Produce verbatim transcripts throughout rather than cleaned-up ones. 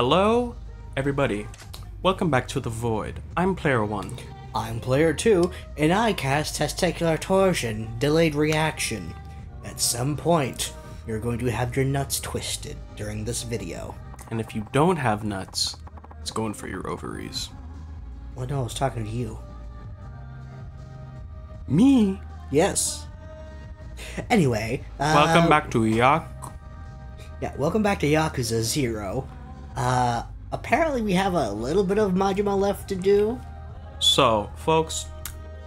Hello, everybody. Welcome back to the Void. I'm Player One. I'm Player Two, and I cast Testicular Torsion, Delayed Reaction. At some point, you're going to have your nuts twisted during this video. And if you don't have nuts, it's going for your ovaries. Well, no, I was talking to you. Me? Yes. Anyway, welcome uh, back to Yakuza. Yeah, welcome back to Yakuza zero. Uh, apparently we have a little bit of Majima left to do. So, folks,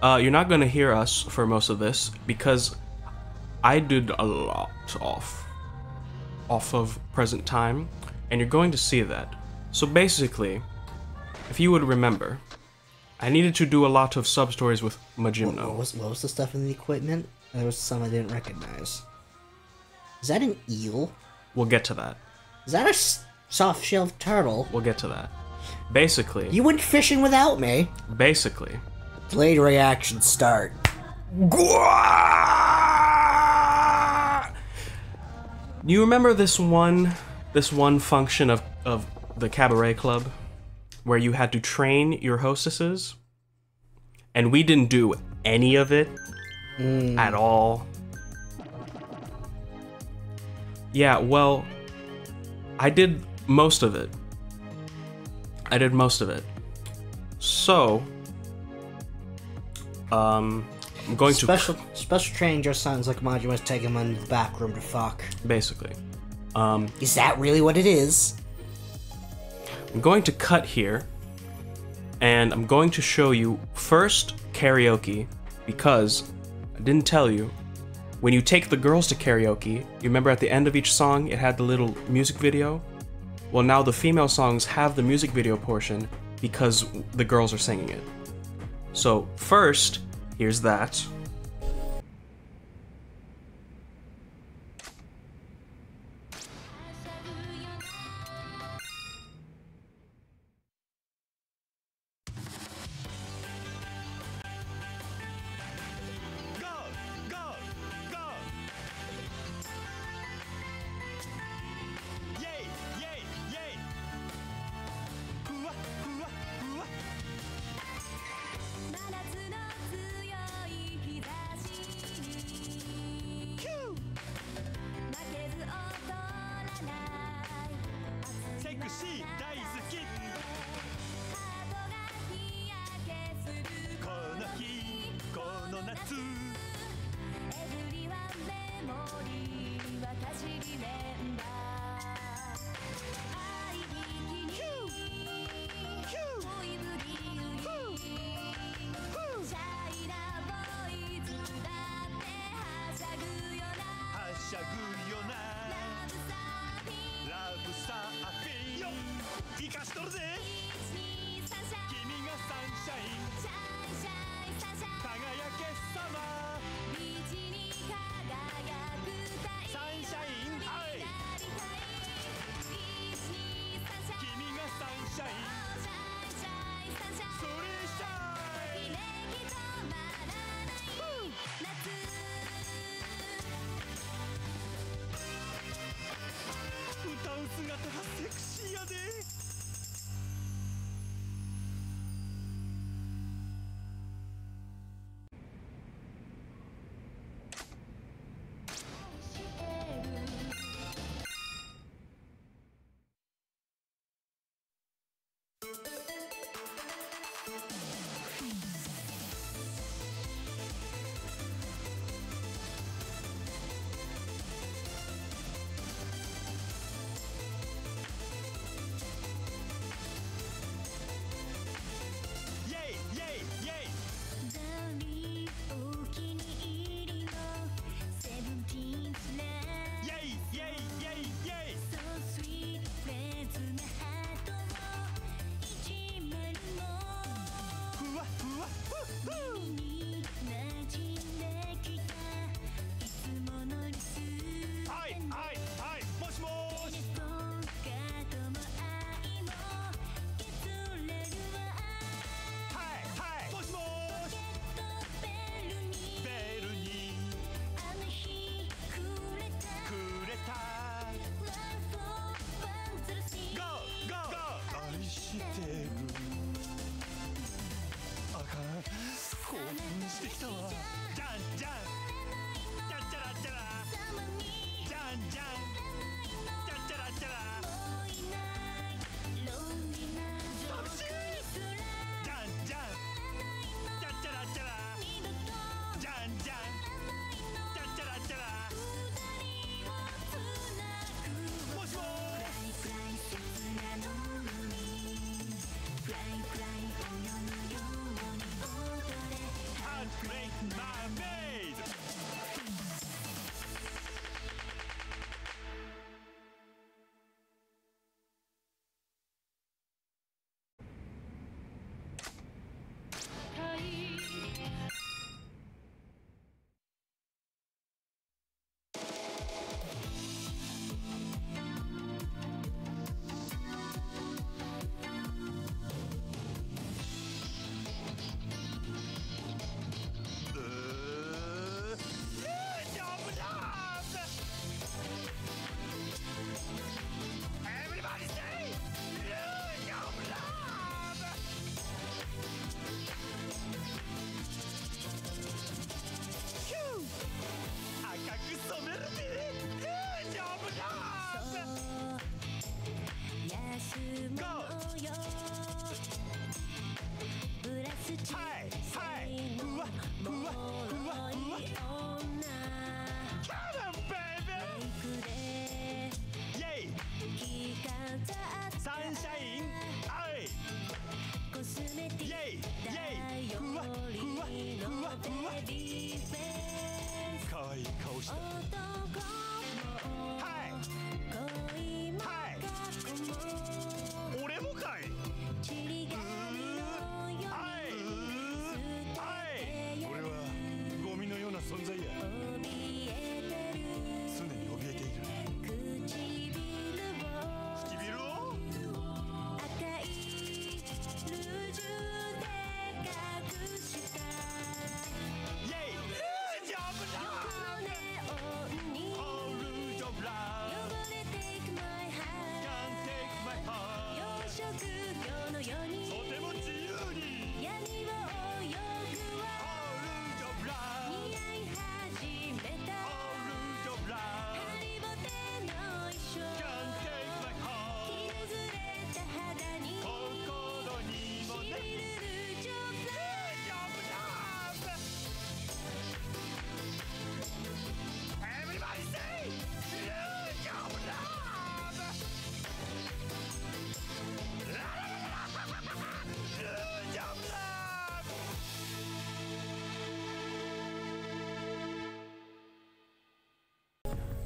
uh, you're not gonna hear us for most of this because I did a lot off, off of present time, and you're going to see that. So basically, if you would remember, I needed to do a lot of sub-stories with Majima. What, what, was, what was the stuff in the equipment? There was some I didn't recognize. Is that an eel? We'll get to that. Is that a soft-shelled turtle? We'll get to that. Basically... You went fishing without me! Basically. Delayed reaction start. You remember this one... This one function of, of the cabaret club? Where you had to train your hostesses? And we didn't do any of it. Mm. At all. Yeah, well, I did most of it. I did most of it. So, um, I'm going special, to special training just sounds like Majima's taking him in the back room to fuck. Basically. Um, is that really what it is? I'm going to cut here, and I'm going to show you first karaoke because. I didn't tell you. When you take the girls to karaoke, you remember at the end of each song it had the little music video? Well, now the female songs have the music video portion because the girls are singing it. So first, here's that.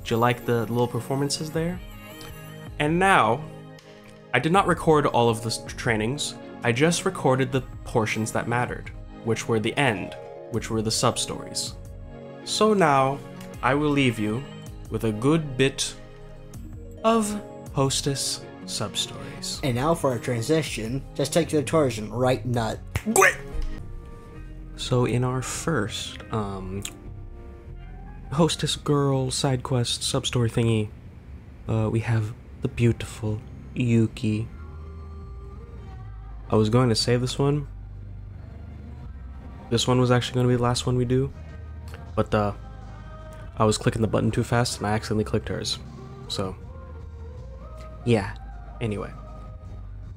Do you like the little performances there? And now, I did not record all of the trainings, I just recorded the portions that mattered, which were the end, which were the sub-stories. So now, I will leave you with a good bit of hostess sub-stories. And now for our transition, just take to the torsion, right nut. So in our first, um... hostess girl side quest sub-story thingy, uh, we have the beautiful Yuki. I was going to save this one. This one was actually going to be the last one we do, but uh, I was clicking the button too fast and I accidentally clicked hers, so yeah. Anyway,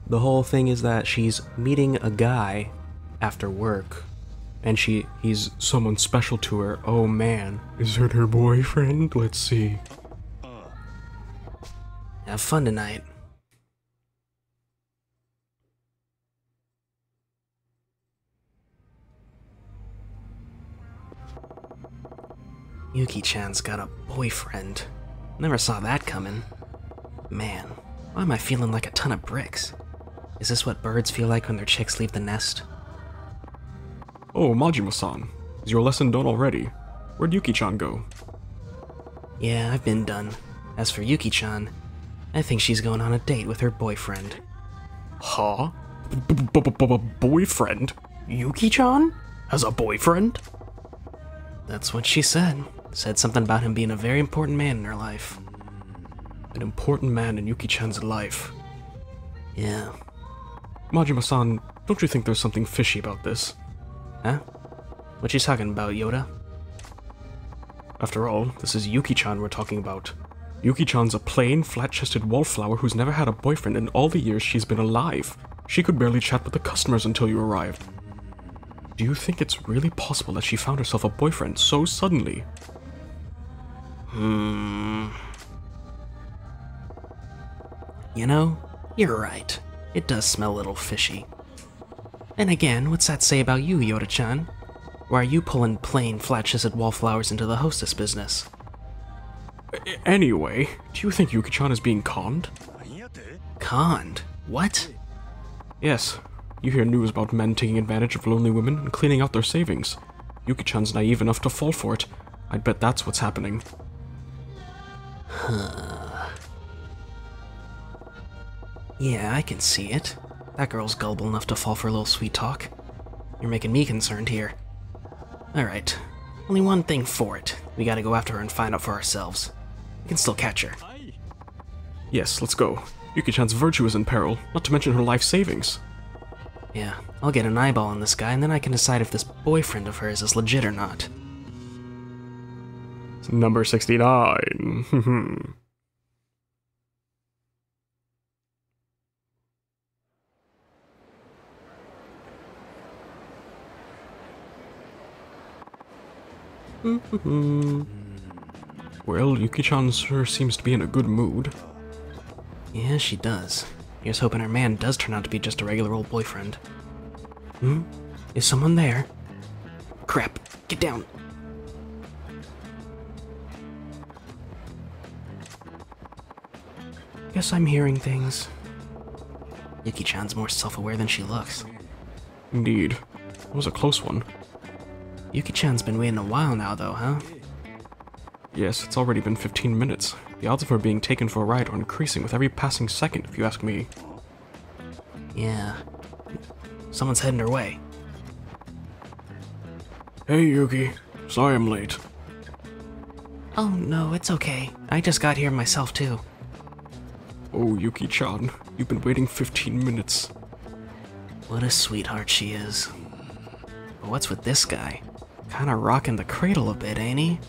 the whole thing is that she's meeting a guy after work. And she, he's someone special to her. Oh man. Is it her boyfriend? Let's see. Have fun tonight. Yuki-chan's got a boyfriend. Never saw that coming. Man, why am I feeling like a ton of bricks? Is this what birds feel like when their chicks leave the nest? Oh, Majima-san, is your lesson done already? Where'd Yuki-chan go? Yeah, I've been done. As for Yuki-chan, I think she's going on a date with her boyfriend. Huh? B-b-b-b-b-boyfriend? Yuki-chan has a boyfriend? That's what she said. Said something about him being a very important man in her life. An important man in Yuki-chan's life. Yeah. Majima-san, don't you think there's something fishy about this? Huh? What you talking about, Yoda? After all, this is Yuki-chan we're talking about. Yuki-chan's a plain, flat-chested wallflower who's never had a boyfriend in all the years she's been alive. She could barely chat with the customers until you arrived. Do you think it's really possible that she found herself a boyfriend so suddenly? Hmm... You know, you're right. It does smell a little fishy. And again, what's that say about you, Yoda-chan? Why are you pulling plain, flat-chested wallflowers into the hostess business? Anyway, do you think Yuki-chan is being conned? Conned? What? Yes. You hear news about men taking advantage of lonely women and cleaning out their savings. Yuki-chan's naive enough to fall for it. I'd bet that's what's happening. Huh. Yeah, I can see it. That girl's gullible enough to fall for a little sweet talk. You're making me concerned here. Alright, only one thing for it. We gotta go after her and find out for ourselves. We can still catch her. Yes, let's go. Yuki-chan's virtue is in peril, not to mention her life savings. Yeah, I'll get an eyeball on this guy and then I can decide if this boyfriend of hers is legit or not. It's number sixty-nine. Hmm. Mm-hmm. Well, Yuki-chan sure seems to be in a good mood. Yeah, she does. Here's hoping her man does turn out to be just a regular old boyfriend. Hmm? Is someone there? Crap. Get down. Guess I'm hearing things. Yuki-chan's more self-aware than she looks. Indeed. It was a close one. Yuki-chan's been waiting a while now, though, huh? Yes, it's already been fifteen minutes. The odds of her being taken for a ride are increasing with every passing second, if you ask me. Yeah. Someone's heading her way. Hey, Yuki. Sorry I'm late. Oh, no, it's okay. I just got here myself, too. Oh, Yuki-chan. You've been waiting fifteen minutes. What a sweetheart she is. But what's with this guy? Kinda rocking the cradle a bit, ain't he?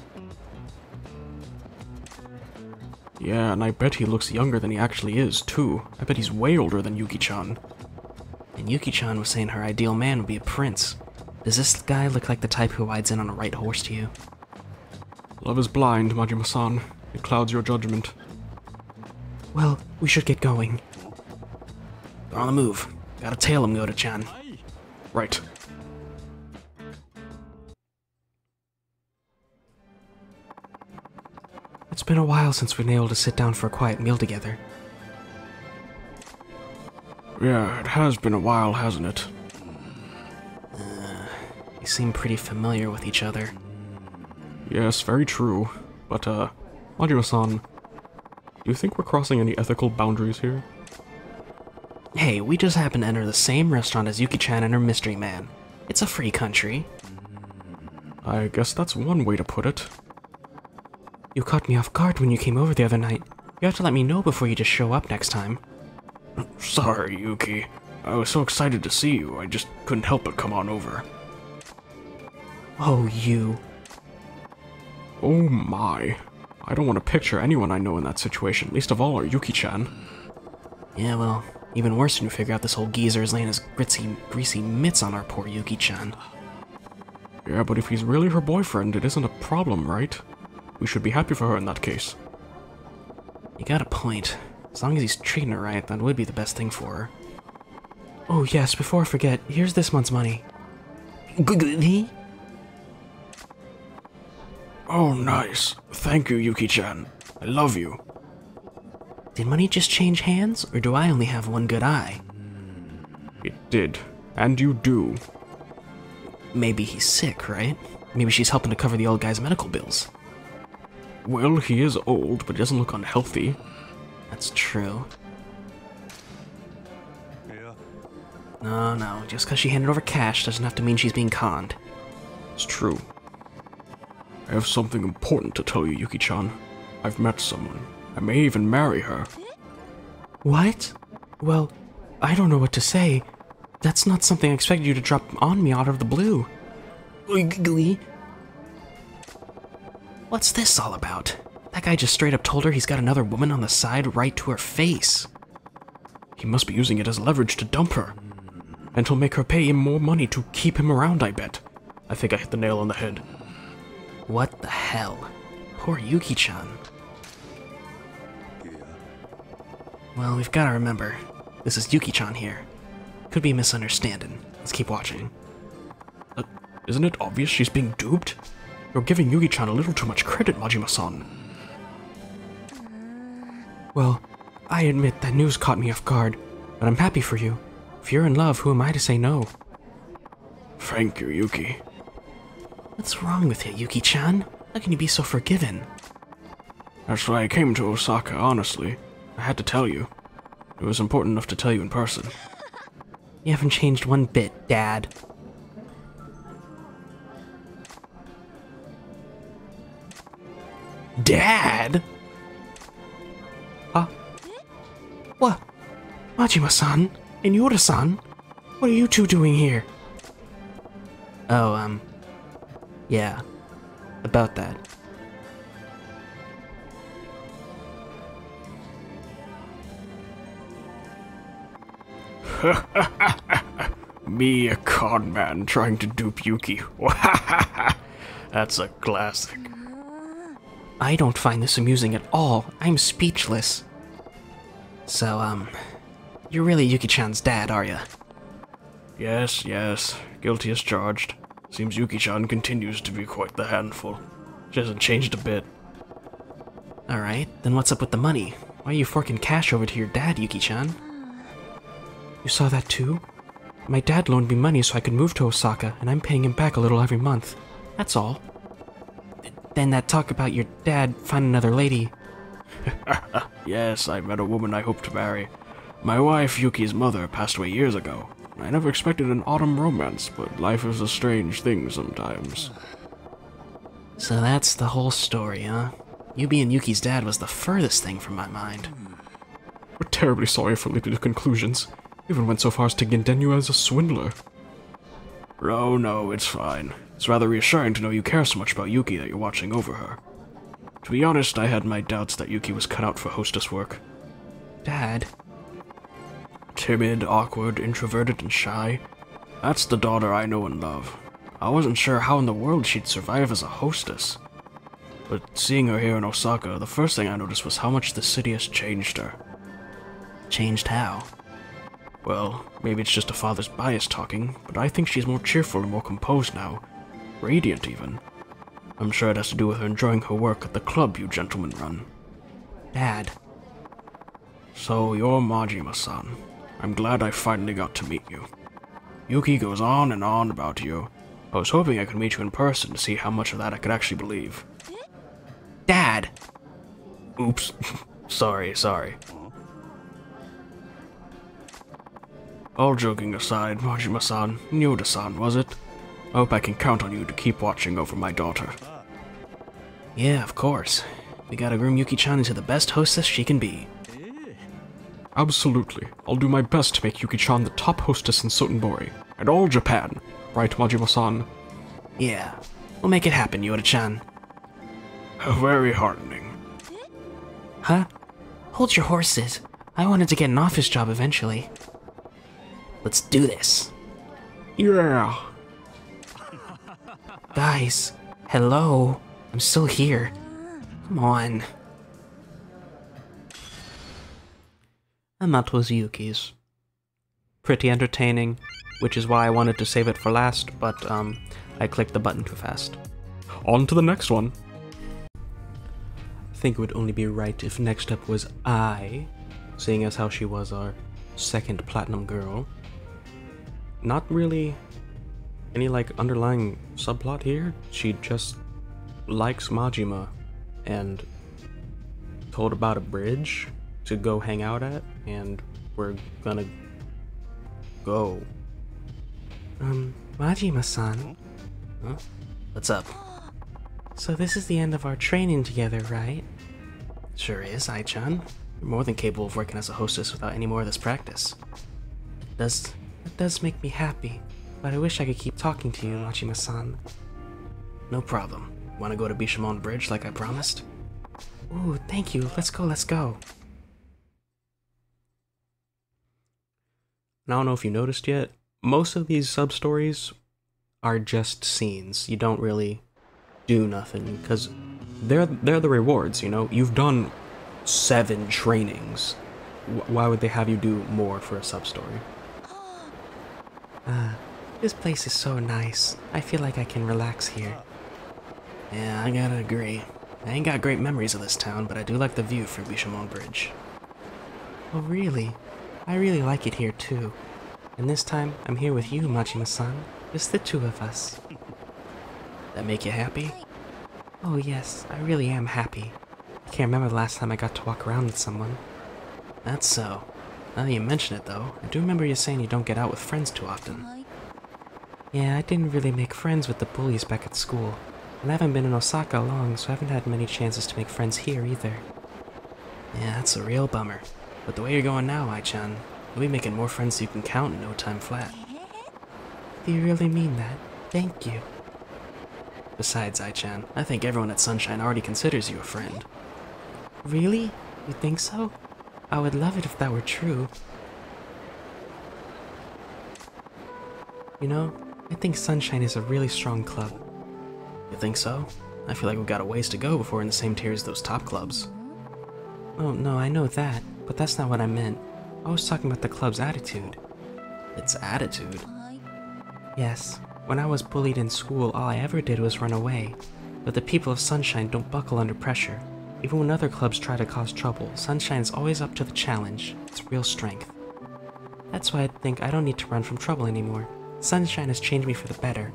Yeah, and I bet he looks younger than he actually is, too. I bet he's way older than Yuki-chan. And Yuki-chan was saying her ideal man would be a prince. Does this guy look like the type who rides in on a right horse to you? Love is blind, Majima-san. It clouds your judgment. Well, we should get going. They're on the move. Gotta tail him, Yoda-chan. Right. It's been a while since we've been able to sit down for a quiet meal together. Yeah, it has been a while, hasn't it? Uh, we seem pretty familiar with each other. Yes, very true. But, uh, Majima-san, do you think we're crossing any ethical boundaries here? Hey, we just happened to enter the same restaurant as Yuki-chan and her mystery man. It's a free country. I guess that's one way to put it. You caught me off guard when you came over the other night. You have to let me know before you just show up next time. Sorry, Yuki. I was so excited to see you, I just couldn't help but come on over. Oh, you. Oh my. I don't want to picture anyone I know in that situation, least of all our Yuki-chan. Yeah, well, even worse when you figure out this whole geezer is laying his gritty, greasy mitts on our poor Yuki-chan. Yeah, but if he's really her boyfriend, it isn't a problem, right? We should be happy for her in that case. You got a point. As long as he's treating her right, that would be the best thing for her. Oh yes, before I forget, here's this month's money. Oh nice. Thank you, Yuki-chan. I love you. Did money just change hands, or do I only have one good eye? It did. And you do. Maybe he's sick, right? Maybe she's helping to cover the old guy's medical bills. Well, he is old, but he doesn't look unhealthy. That's true. Yeah. No, no, just because she handed over cash doesn't have to mean she's being conned. It's true. I have something important to tell you, Yuki-chan. I've met someone. I may even marry her. What? Well, I don't know what to say. That's not something I expected you to drop on me out of the blue. What's this all about? That guy just straight up told her he's got another woman on the side right to her face. He must be using it as leverage to dump her. And he'll make her pay him more money to keep him around, I bet. I think I hit the nail on the head. What the hell? Poor Yuki-chan. Yeah. Well, we've got to remember. This is Yuki-chan here. Could be a misunderstanding. Let's keep watching. Uh, isn't it obvious she's being duped? You're giving Yuki-chan a little too much credit, Majima-san. Well, I admit that news caught me off guard, but I'm happy for you. If you're in love, who am I to say no? Thank you, Yuki. What's wrong with you, Yuki-chan? How can you be so forgiving? That's why I came to Osaka, honestly. I had to tell you. It was important enough to tell you in person. You haven't changed one bit, Dad. Dad? Huh? What? Majima-san? And Youta-san? What are you two doing here? Oh, um... yeah. About that. Me, a con man, trying to dupe Yuki. That's a classic. I don't find this amusing at all. I'm speechless. So, um, you're really Yuki-chan's dad, are you? Yes, yes. Guilty as charged. Seems Yuki-chan continues to be quite the handful. She hasn't changed a bit. Alright, then what's up with the money? Why are you forking cash over to your dad, Yuki-chan? You saw that too? My dad loaned me money so I could move to Osaka, and I'm paying him back a little every month. That's all. Then that talk about your dad find another lady. Yes, I met a woman I hope to marry. My wife, Yuki's mother, passed away years ago. I never expected an autumn romance, but life is a strange thing sometimes. So that's the whole story, huh? You being Yuki's dad was the furthest thing from my mind. We're terribly sorry for leaping to conclusions. We even went so far as to condemn you as a swindler. Oh no, it's fine. It's rather reassuring to know you care so much about Yuki that you're watching over her. To be honest, I had my doubts that Yuki was cut out for hostess work. Dad? Timid, awkward, introverted, and shy. That's the daughter I know and love. I wasn't sure how in the world she'd survive as a hostess. But seeing her here in Osaka, the first thing I noticed was how much the city has changed her. Changed how? Well, maybe it's just a father's bias talking, but I think she's more cheerful and more composed now. Radiant, even. I'm sure it has to do with her enjoying her work at the club you gentlemen run. Dad. So you're Majima-san. I'm glad I finally got to meet you. Yuki goes on and on about you. I was hoping I could meet you in person to see how much of that I could actually believe. Dad! Oops. sorry, sorry. All joking aside, Majima-san, Youda-san, was it? I hope I can count on you to keep watching over my daughter. Yeah, of course. We gotta groom Yuki-chan into the best hostess she can be. Absolutely. I'll do my best to make Yuki-chan the top hostess in Sotenbori, and all Japan. Right, Majima-san? Yeah. We'll make it happen, Yoda-chan. Very heartening. Huh? Hold your horses. I wanted to get an office job eventually. Let's do this. Yeah. Guys, hello. I'm still here. Come on. And that was Yuki's. Pretty entertaining, which is why I wanted to save it for last, but um, I clicked the button too fast. On to the next one. I think it would only be right if next up was Ai, seeing as how she was our second platinum girl. Not really any like underlying subplot here. She just likes Majima and told about a bridge to go hang out at, and we're gonna go. Um, Majima-san. Huh? What's up? So this is the end of our training together, right? Sure is, Ai-chan. You're more than capable of working as a hostess without any more of this practice. It does, it does make me happy, but I wish I could keep talking to you, Majima-san. No problem. Wanna go to Bishamon Bridge like I promised? Ooh, thank you. Let's go, let's go. And I don't know if you noticed yet, most of these sub-stories are just scenes. You don't really do nothing, because they're, they're the rewards, you know? You've done seven trainings. Why would they have you do more for a sub-story? Ah, uh, this place is so nice. I feel like I can relax here. Yeah, I gotta agree. I ain't got great memories of this town, but I do like the view from Bishamon Bridge. Oh, really? I really like it here, too. And this time, I'm here with you, Majima-san. Just the two of us. That make you happy? Oh, yes. I really am happy. I can't remember the last time I got to walk around with someone. That's so. Now that you mention it, though, I do remember you saying you don't get out with friends too often. Yeah, I didn't really make friends with the bullies back at school. And I haven't been in Osaka long, so I haven't had many chances to make friends here, either. Yeah, that's a real bummer. But the way you're going now, Ai-chan, you'll be making more friends you can count in no time flat. Do you really mean that? Thank you. Besides, Ai-chan, I think everyone at Sunshine already considers you a friend. Really? You think so? I would love it if that were true. You know, I think Sunshine is a really strong club. You think so? I feel like we've got a ways to go before we're in the same tier as those top clubs. Oh, no, I know that, but that's not what I meant. I was talking about the club's attitude. Its attitude? Yes, When I was bullied in school, all I ever did was run away. But the people of Sunshine don't buckle under pressure. Even when other clubs try to cause trouble, Sunshine's always up to the challenge. It's real strength. That's why I think I don't need to run from trouble anymore. Sunshine has changed me for the better.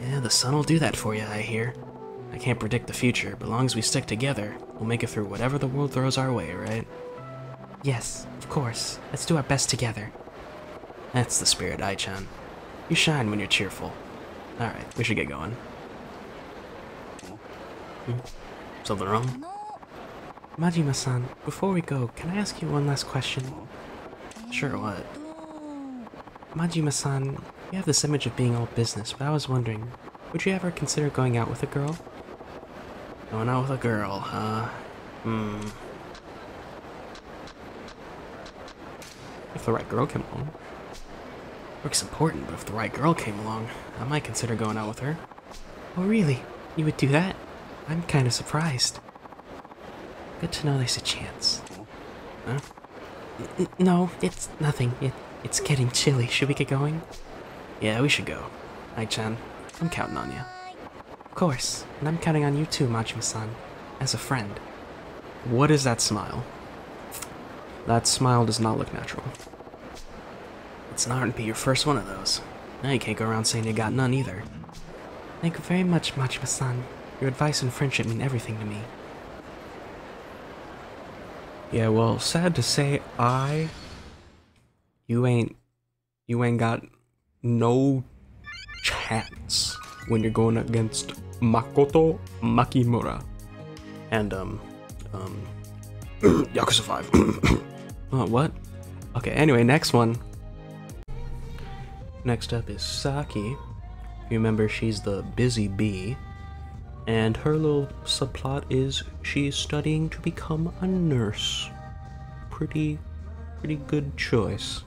Yeah, the sun will do that for you, I hear. I can't predict the future, but long as we stick together, we'll make it through whatever the world throws our way, right? Yes, of course. Let's do our best together. That's the spirit, Ai-chan. You shine when you're cheerful. Alright, we should get going. Hmm? Something wrong? Majima-san, before we go, can I ask you one last question? Sure, what? Majima-san, you have this image of being all business, but I was wondering, would you ever consider going out with a girl? Going out with a girl, huh? Hmm. If the right girl came along. Work's important, but if the right girl came along, I might consider going out with her. Oh really? You would do that? I'm kind of surprised. Good to know there's a chance. Huh? N no, it's nothing. It It's getting chilly. Should we get going? Yeah, we should go. Ai-chan, I'm counting on you. Of course, and I'm counting on you too, Majima-san. As a friend. What is that smile? That smile does not look natural. It's not going to be your first one of those. Now you can't go around saying you got none either. Thank you very much, Majima-san. Your advice and friendship mean everything to me. Yeah, well, sad to say, I... You ain't, you ain't got no chance when you're going against Makoto Makimura. And, um, um, Yakuza five. uh, what? Okay, anyway, next one. Next up is Saki. You remember, she's the busy bee. And her little subplot is she's studying to become a nurse. Pretty, pretty good choice.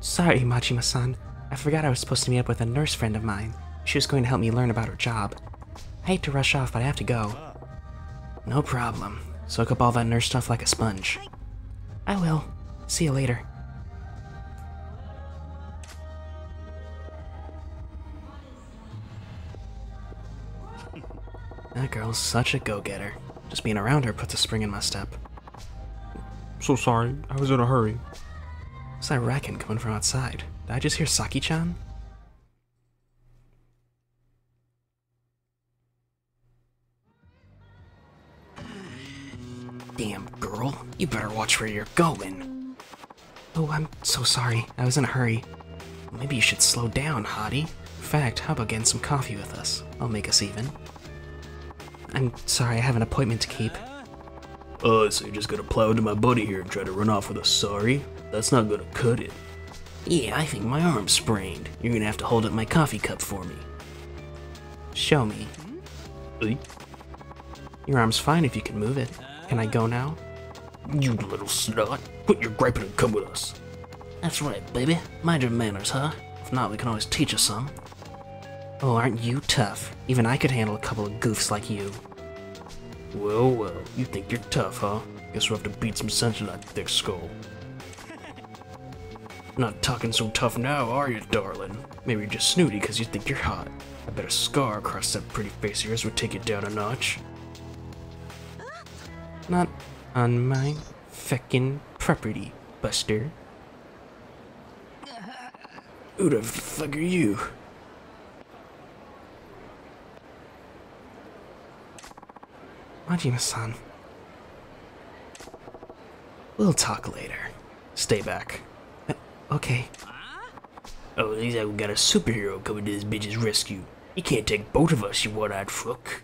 Sorry, Majima-san. I forgot I was supposed to meet up with a nurse friend of mine. She was going to help me learn about her job. I hate to rush off, but I have to go. No problem. Soak up all that nurse stuff like a sponge. I will. See you later. That girl's such a go-getter. Just being around her puts a spring in my step. So sorry. I was in a hurry. What's that racket coming from outside? Did I just hear Saki-chan? Damn, girl. You better watch where you're going. Oh, I'm so sorry. I was in a hurry. Maybe you should slow down, hottie. In fact, how about getting some coffee with us? I'll make us even. I'm sorry, I have an appointment to keep. Oh, so you're just gonna plow into my buddy here and try to run off with a sorry? That's not gonna cut it. Yeah, I think my arm's sprained. You're gonna have to hold up my coffee cup for me. Show me. Hey? Your arm's fine if you can move it. Can I go now? You little snot. Quit your griping and come with us. That's right, baby. Mind your manners, huh? If not, we can always teach us some. Oh, aren't you tough? Even I could handle a couple of goofs like you. Well, well, you think you're tough, huh? Guess we'll have to beat some sense in that thick skull. Not talking so tough now, are you, darling? Maybe you're just snooty because you think you're hot. I bet a scar across that pretty face of yours would take you down a notch. Not on my feckin' property, Buster. Who the fuck are you? Majima-san. We'll talk later. Stay back. Okay. Oh, looks like we got a superhero coming to this bitch's rescue. You can't take both of us, you one-eyed fuck.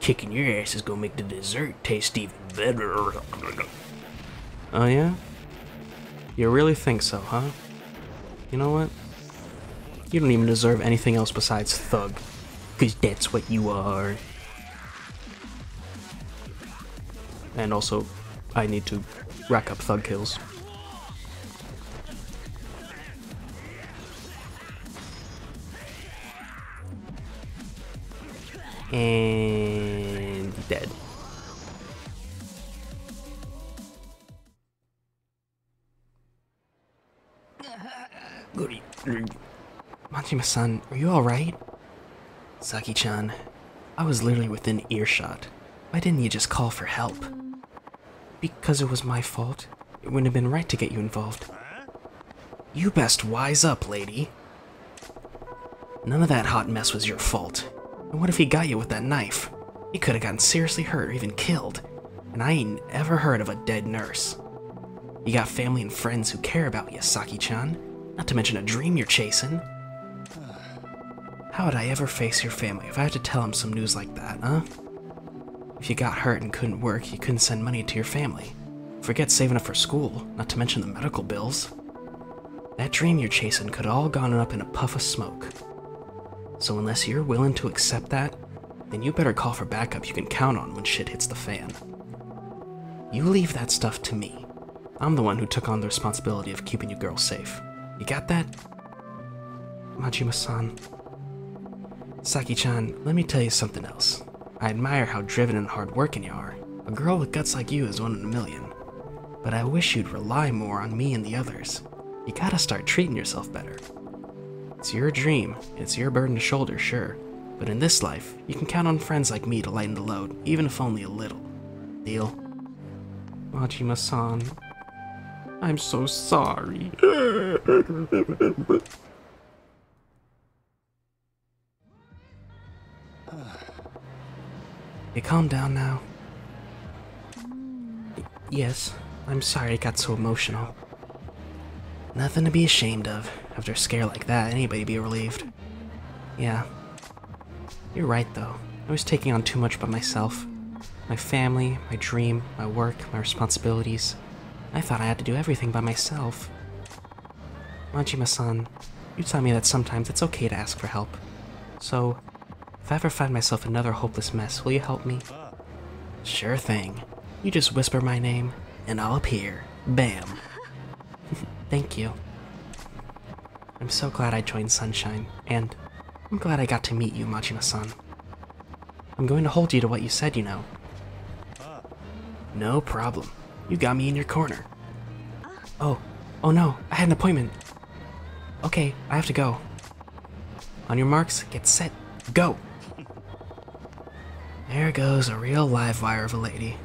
Kicking your ass is gonna make the dessert taste even better. Oh yeah? You really think so, huh? You know what? You don't even deserve anything else besides thug. Cause that's what you are. And also, I need to rack up thug kills. And dead. Majima-san, are you alright? Saki-chan, I was literally within earshot. Why didn't you just call for help? Because it was my fault. It wouldn't have been right to get you involved. You best wise up, lady. None of that hot mess was your fault. And what if he got you with that knife? He could have gotten seriously hurt or even killed. And I ain't ever heard of a dead nurse. You got family and friends who care about you, Saki-chan. Not to mention a dream you're chasing. How would I ever face your family if I had to tell them some news like that, huh? If you got hurt and couldn't work, you couldn't send money to your family. Forget saving up for school, not to mention the medical bills. That dream you're chasing could have all gone up in a puff of smoke. So unless you're willing to accept that, then you better call for backup you can count on when shit hits the fan. You leave that stuff to me. I'm the one who took on the responsibility of keeping you girls safe. You got that? Majima-san. Saki-chan, let me tell you something else. I admire how driven and hard-working you are. A girl with guts like you is one in a million. But I wish you'd rely more on me and the others. You gotta start treating yourself better. It's your dream, it's your burden to shoulder, sure. But in this life, you can count on friends like me to lighten the load, even if only a little. Deal? Majima-san, I'm so sorry. You calm down now? Y- yes, I'm sorry it got so emotional. Nothing to be ashamed of. After a scare like that, anybody would be relieved. Yeah. You're right, though. I was taking on too much by myself. My family, my dream, my work, my responsibilities. I thought I had to do everything by myself. Majima-san, you taught me that sometimes it's okay to ask for help. So, if I ever find myself another hopeless mess, will you help me? Sure thing. You just whisper my name, and I'll appear. Bam. Thank you. I'm so glad I joined Sunshine, and I'm glad I got to meet you, Majima-san. I'm going to hold you to what you said, you know. No problem. You got me in your corner. Oh, oh no, I had an appointment. Okay, I have to go. On your marks, get set, go! There goes a real live wire of a lady.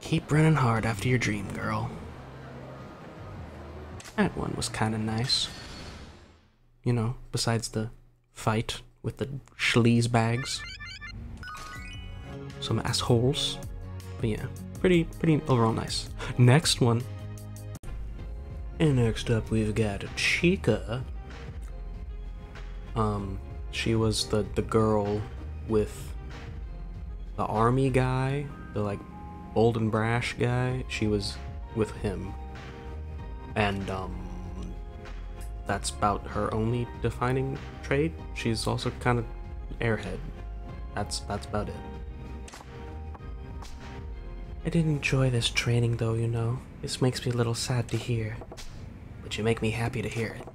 Keep running hard after your dream, girl. That one was kind of nice. You know, besides the fight with the sleaze bags. Some assholes. But yeah, pretty, pretty overall nice. Next one. And next up we've got Chika. Um, she was the, the girl with the army guy, the like bold and brash guy. She was with him. And, um, that's about her only defining trait. She's also kind of airhead. That's, that's about it. I didn't enjoy this training though, you know. This makes me a little sad to hear. But you make me happy to hear it.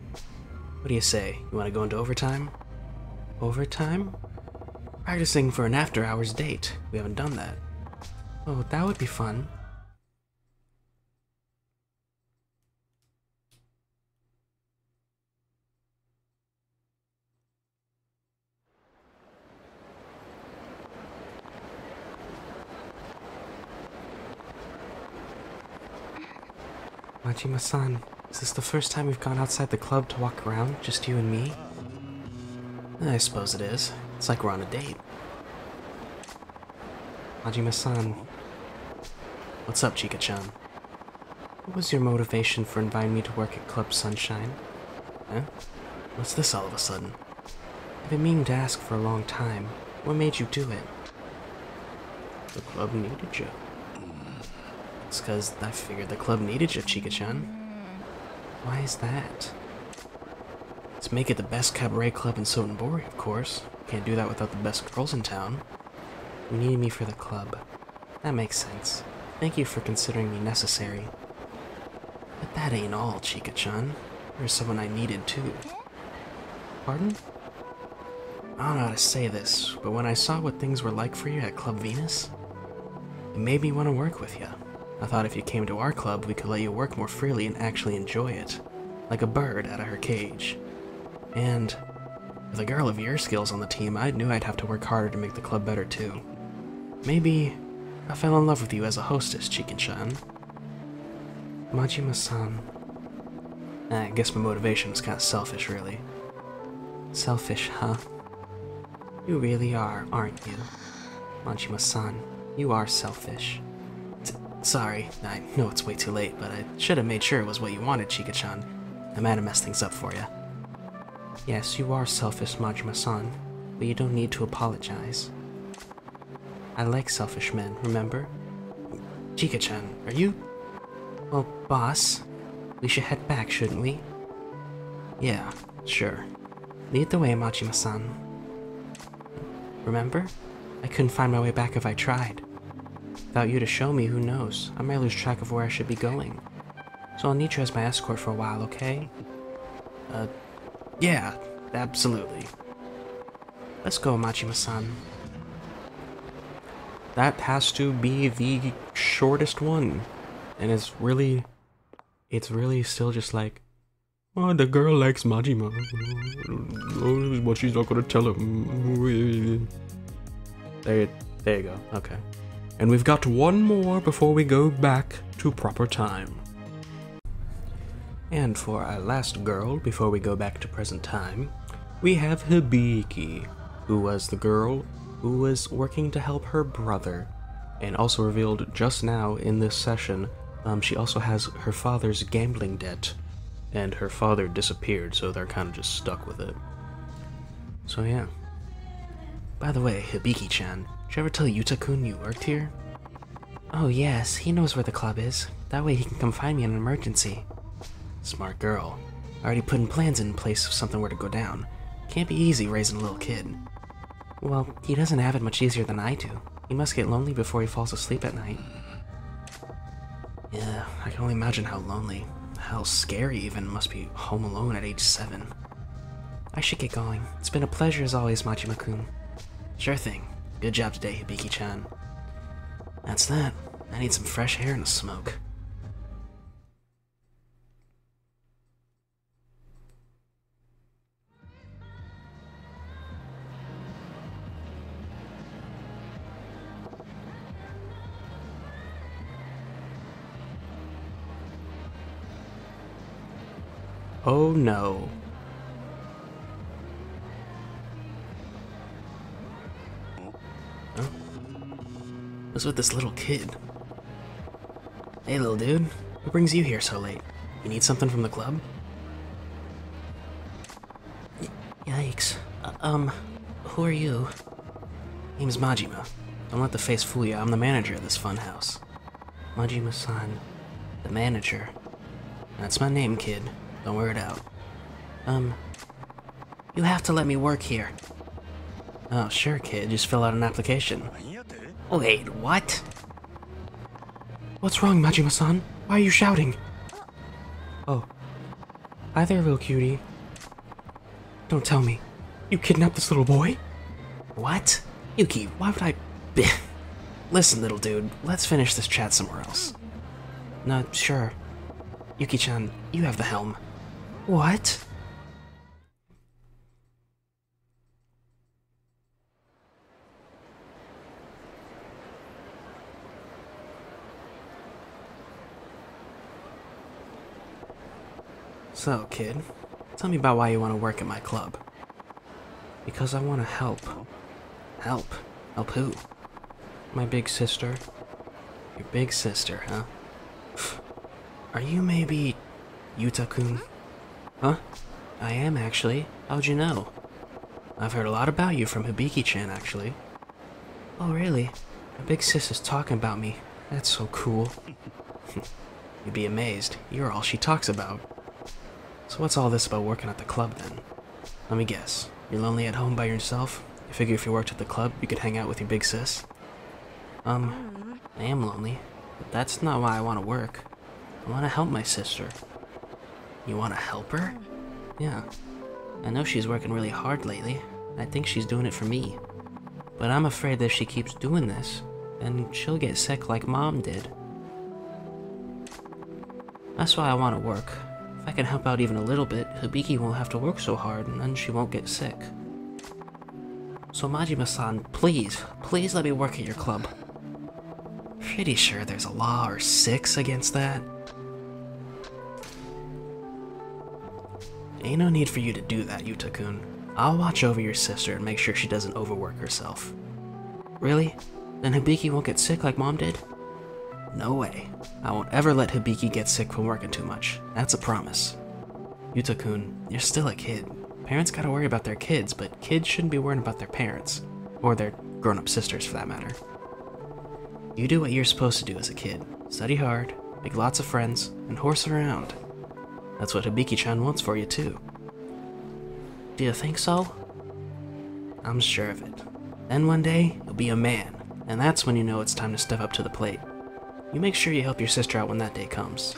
What do you say? You want to go into overtime? Overtime? Practicing for an after-hours date. We haven't done that. Oh, that would be fun. Majima-san, is this the first time we've gone outside the club to walk around, just you and me? I suppose it is. It's like we're on a date. Majima-san. What's up, Chika-chan? What was your motivation for inviting me to work at Club Sunshine? Huh? What's this all of a sudden? I've been meaning to ask for a long time. What made you do it? The club needed you. It's because I figured the club needed you, Chika-chan. Why is that? Let's make it the best cabaret club in Sotenbori, of course. Can't do that without the best girls in town. You needed me for the club. That makes sense. Thank you for considering me necessary. But that ain't all, Chika-chan. There's someone I needed, too. Pardon? I don't know how to say this, but when I saw what things were like for you at Club Venus, it made me want to work with you. I thought if you came to our club, we could let you work more freely and actually enjoy it. Like a bird out of her cage. And with a girl of your skills on the team, I knew I'd have to work harder to make the club better too. Maybe I fell in love with you as a hostess, Chikin-chan. Majima-san. I guess my motivation was kind of selfish, really. Selfish, huh? You really are, aren't you? Majima-san, you are selfish. T sorry, I know it's way too late, but I should have made sure it was what you wanted, Chika-chan. I might have messed things up for you. Yes, you are selfish, Majima-san, but you don't need to apologize. I like selfish men, remember? Chika-chan, are you... Well, boss, we should head back, shouldn't we? Yeah, sure. Lead the way, Majima-san. Remember? I couldn't find my way back if I tried. Without you to show me, who knows? I might lose track of where I should be going. So I'll need you as my escort for a while, okay? Uh, yeah, absolutely. Let's go, Majima-san. That has to be the shortest one. And it's really, it's really still just like, oh, the girl likes Majima, oh, but she's not gonna tell him. There, there you go, okay. And we've got one more before we go back to proper time. And for our last girl, before we go back to present time, we have Hibiki, who was the girl who was working to help her brother, and also revealed just now in this session, um, she also has her father's gambling debt, and her father disappeared, so they're kind of just stuck with it. So yeah. By the way, Hibiki-chan, did you ever tell Yuta-kun you worked here? Oh yes, he knows where the club is. That way he can come find me in an emergency. Smart girl. Already putting plans in place if something were to go down. Can't be easy raising a little kid. Well, he doesn't have it much easier than I do. He must get lonely before he falls asleep at night. Yeah, I can only imagine how lonely, how scary even, must be home alone at age seven. I should get going. It's been a pleasure as always, Majima-kun. Sure thing. Good job today, Hibiki-chan. That's that. I need some fresh air and a smoke. Oh no. Huh? What's with this little kid? Hey little dude, what brings you here so late? You need something from the club? Y yikes. Uh, um, who are you? Name's Majima. Don't let the face fool you, I'm the manager of this funhouse. Majima-san, the manager. That's my name, kid. Don't wear it out. Um, you have to let me work here. Oh, sure, kid. Just fill out an application. Wait, what? What's wrong, Majima-san? Why are you shouting? Oh. Hi there, little cutie. Don't tell me. You kidnapped this little boy? What? Yuki, why would I... Listen, little dude. Let's finish this chat somewhere else. No, sure. Yuki-chan, you have the helm. What? So, kid, tell me about why you want to work at my club. Because I want to help. Help? Help who? My big sister. Your big sister, huh? Are you maybe... Yuta-kun? Huh? I am, actually. How'd you know? I've heard a lot about you from Hibiki-chan, actually. Oh, really? My big sis is talking about me. That's so cool. You'd be amazed. You're all she talks about. So what's all this about working at the club, then? Let me guess. You're lonely at home by yourself? You figure if you worked at the club, you could hang out with your big sis? Um, I am lonely. But that's not why I want to work. I want to help my sister. You want to help her? Yeah. I know she's working really hard lately. I think she's doing it for me. But I'm afraid that if she keeps doing this, then she'll get sick like Mom did. That's why I want to work. If If I can help out even a little bit, Hibiki won't have to work so hard, and she won't get sick. So Majima-san, please, please let me work at your club. Pretty sure there's a law or six against that. Ain't no need for you to do that, Yuta-kun. I'll watch over your sister and make sure she doesn't overwork herself. Really? Then Hibiki won't get sick like Mom did? No way. I won't ever let Hibiki get sick from working too much. That's a promise. Yuta-kun, you're still a kid. Parents gotta worry about their kids, but kids shouldn't be worrying about their parents. Or their grown-up sisters, for that matter. You do what you're supposed to do as a kid. Study hard, make lots of friends, and horse around. That's what Hibiki-chan wants for you, too. Do you think so? I'm sure of it. Then one day, you'll be a man. And that's when you know it's time to step up to the plate. You make sure you help your sister out when that day comes.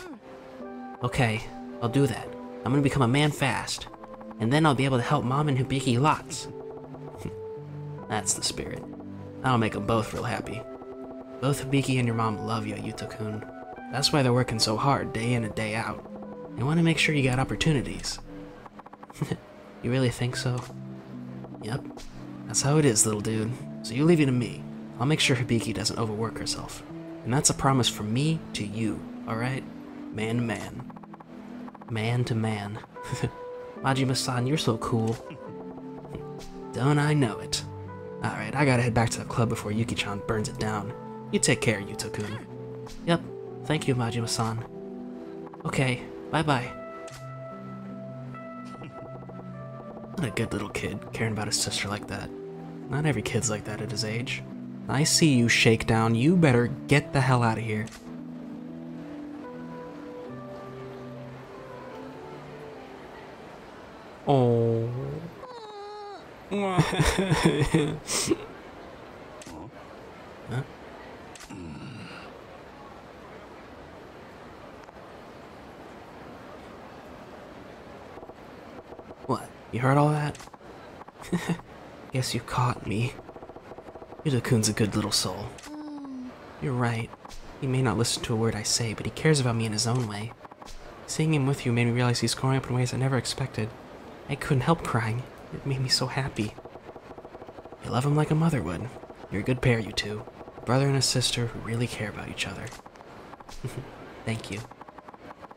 Okay, I'll do that. I'm gonna become a man fast. And then I'll be able to help Mom and Hibiki lots. That's the spirit. That'll make them both real happy. Both Hibiki and your mom love you, Yuta-kun. That's why they're working so hard, day in and day out. They want to make sure you got opportunities. You really think so? Yep. That's how it is, little dude. So you leave it to me. I'll make sure Hibiki doesn't overwork herself. And that's a promise from me to you, alright? Man to man. Man to man. Majima-san, you're so cool. Don't I know it. Alright, I gotta head back to the club before Yuki-chan burns it down. You take care, Yuta-kun. Yep, thank you, Majima-san. Okay, bye-bye. What a good little kid, caring about his sister like that. Not every kid's like that at his age. I see you, Shakedown. You better get the hell out of here. Oh. Huh? What? You heard all that? Guess you caught me. Yuta-kun's a good little soul. You're right. He may not listen to a word I say, but he cares about me in his own way. Seeing him with you made me realize he's growing up in ways I never expected. I couldn't help crying. It made me so happy. You love him like a mother would. You're a good pair, you two. A brother and a sister who really care about each other. Thank you.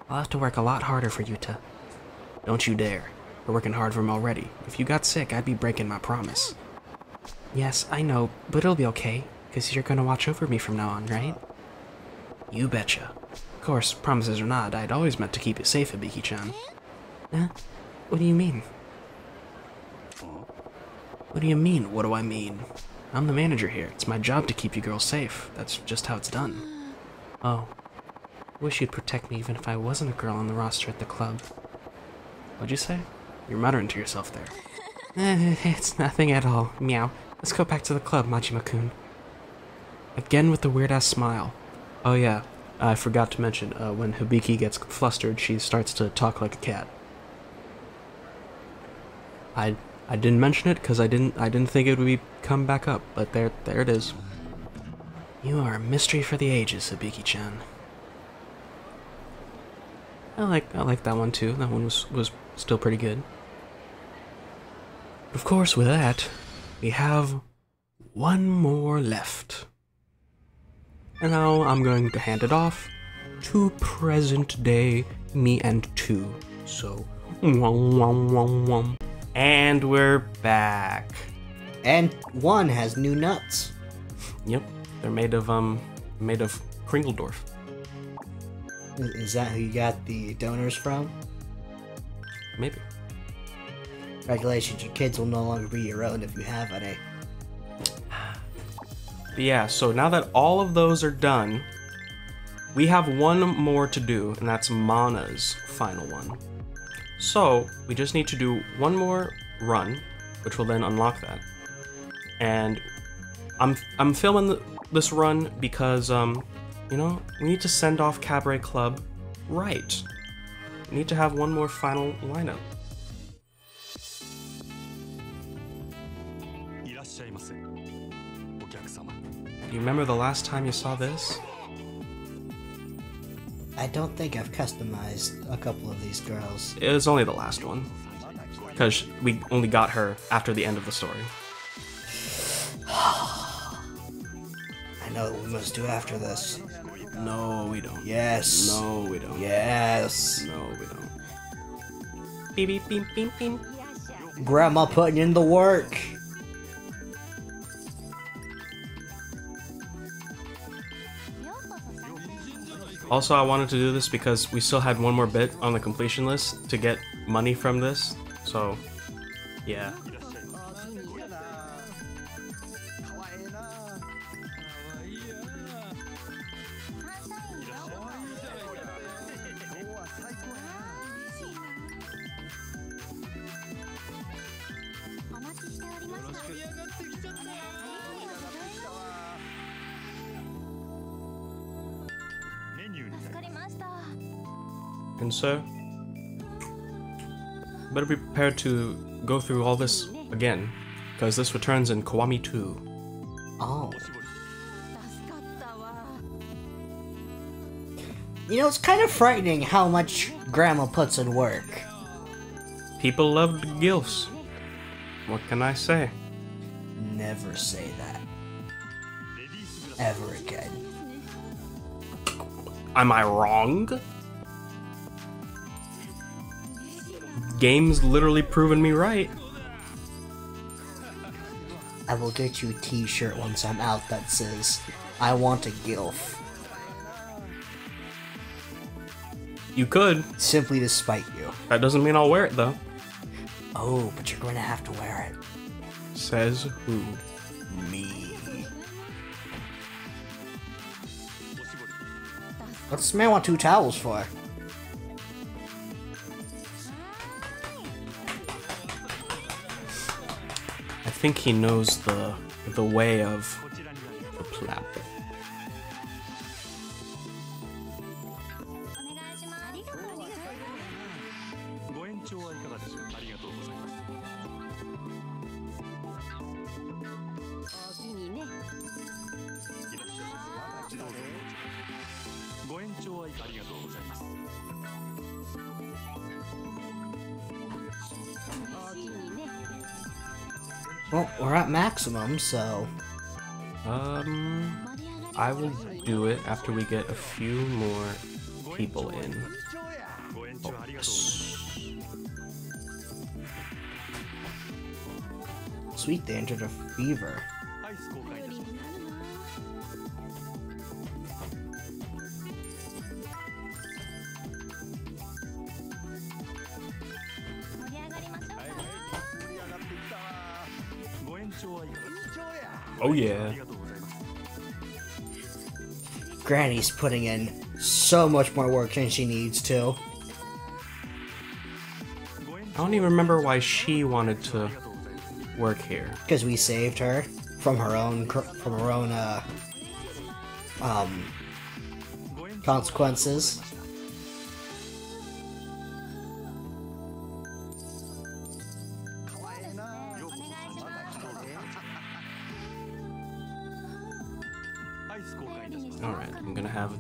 I'll have to work a lot harder for Yuta. Don't you dare. You're working hard for him already. If you got sick, I'd be breaking my promise. Yes, I know, but it'll be okay, because you're gonna watch over me from now on, right? You betcha. Of course, promises or not, I'd always meant to keep it safe, Hibiki-chan. Huh? What do you mean? What do you mean, what do I mean? I'm the manager here. It's my job to keep you girls safe. That's just how it's done. Oh. Wish you'd protect me even if I wasn't a girl on the roster at the club. What'd you say? You're muttering to yourself there. Eh, it's nothing at all. Meow. Let's go back to the club, Majima-kun. Again with the weird-ass smile. Oh yeah, I forgot to mention, uh, when Hibiki gets flustered, she starts to talk like a cat. I I didn't mention it because I didn't I didn't think it would be come back up, but there there it is. You are a mystery for the ages, Hibiki-chan. I like I like that one too. That one was was still pretty good. Of course, with that, we have one more left. And now I'm going to hand it off to present day me and two. So, wom, wom, wom, wom. And we're back. And one has new nuts. Yep, they're made of, um, made of Kringledorf. Is that who you got the donors from? Maybe. Regulations, your kids will no longer be your own if you have any. But yeah, so now that all of those are done, we have one more to do, and that's Mana's final one. So we just need to do one more run, which will then unlock that. And I'm I'm filming the, this run because um, you know, we need to send off Cabaret Club right. We need to have one more final lineup. You remember the last time you saw this? I I don't think I've customized a couple of these girls. It was only the last one, because we only got her after the end of the story. I know what we must do after this. No, we don't. Yes. No, we don't. Yes. No, we don't. Beep, beep, beep, beep, beep. Grandma putting in the work. Also, I wanted to do this because we still had one more bit on the completion list to get money from this, so yeah. And so, better be prepared to go through all this again, because this returns in Kiwami two. Oh. You know, it's kind of frightening how much Grandma puts in work. People loved gilfs. What can I say? Never say that. Ever again. Am I wrong? Game's literally proven me right. I will get you a t-shirt once I'm out that says, I want a gilf. You could. Simply to spite you. That doesn't mean I'll wear it though. Oh, but you're going to have to wear it. Says who? Me. What's this man want two towels for? I think he knows the the way of the plap. Well, we're at maximum, so... Um... I will do it after we get a few more people in. Oops. Sweet, they entered a fever. Oh yeah. Granny's putting in so much more work than she needs to. I don't even remember why she wanted to work here. Because we saved her from her own from her own uh, um consequences.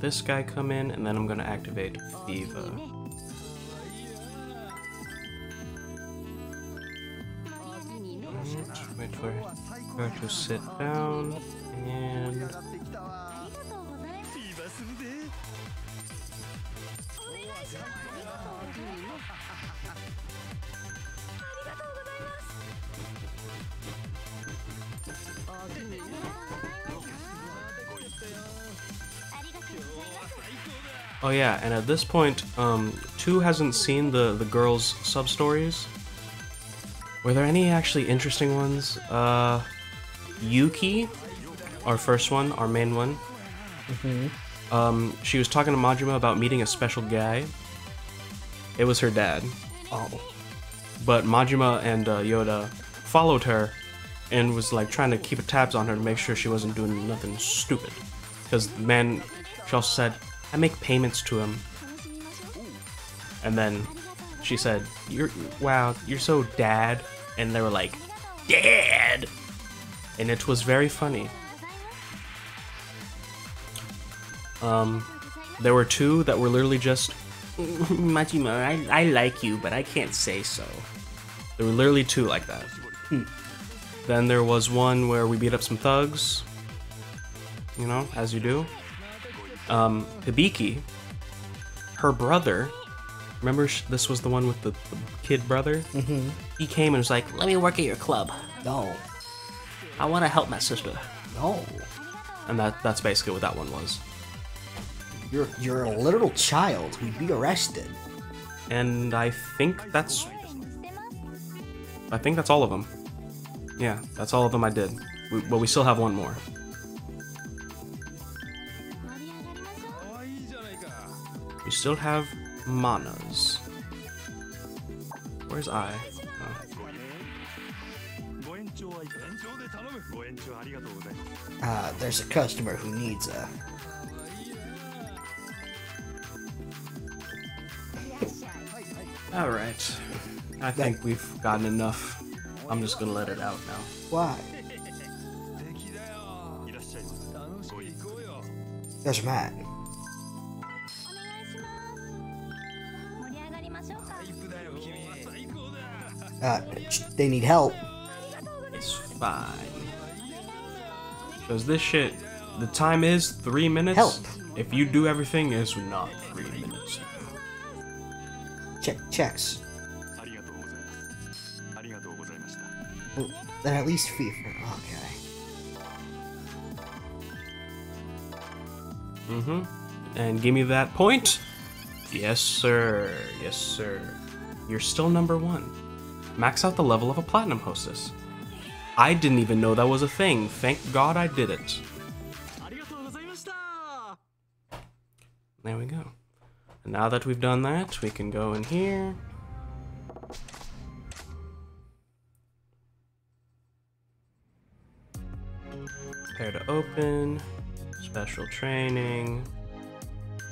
This guy come in, and then I'm gonna activate Viva. Right, wait for her to sit down, and... Oh yeah, and at this point, um, two hasn't seen the, the girls' sub-stories. Were there any actually interesting ones? Uh, Yuki, our first one, our main one. Mm-hmm. Um, she was talking to Majima about meeting a special guy. It was her dad. Oh. But Majima and uh, Youda followed her and was like trying to keep a tabs on her to make sure she wasn't doing nothing stupid. Because the man, she also said, I make payments to him. And then she said, "You're wow, you're so dad." And they were like, "Dad!" And it was very funny. Um, There were two that were literally just, Majima, I, I like you, but I can't say so. There were literally two like that. Hmm. Then there was one where we beat up some thugs, you know, as you do. Um, Hibiki, her brother, remember this was the one with the, the kid brother? Mm-hmm. He came and was like, let me work at your club. No. I want to help my sister. No. And that that's basically what that one was. You're, you're a literal child. We'd be arrested. And I think that's... I think that's all of them. Yeah, that's all of them I did. We, but we still have one more. We still have Mana's. Where's Ai? Oh. Uh, there's a customer who needs a... Alright. I think that... we've gotten enough. I'm just gonna let it out now. Why? There's Matt. Uh, they need help. It's fine. Cause this shit, the time is three minutes. Help. If you do everything, it's not three minutes. Check checks. Well, then at least FIFA. Okay. Mhm. And give me that point. Yes, sir. Yes, sir. You're still number one. Max out the level of a platinum hostess. I didn't even know that was a thing. Thank God I did it. There we go. And now that we've done that, we can go in here. Prepare to open. Special training.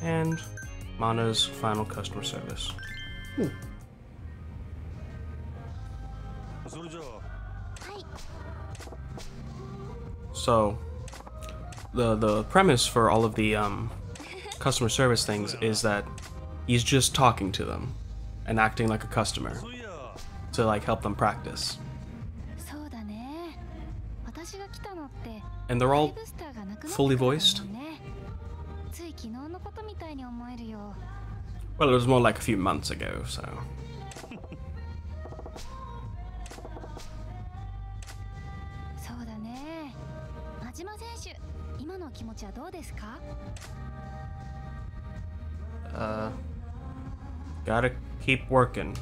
And Mana's final customer service. Hmm. So, the the premise for all of the um, customer service things is that he's just talking to them and acting like a customer to like help them practice. And they're all fully voiced. Well, it was more like a few months ago, so. Uh, gotta keep working.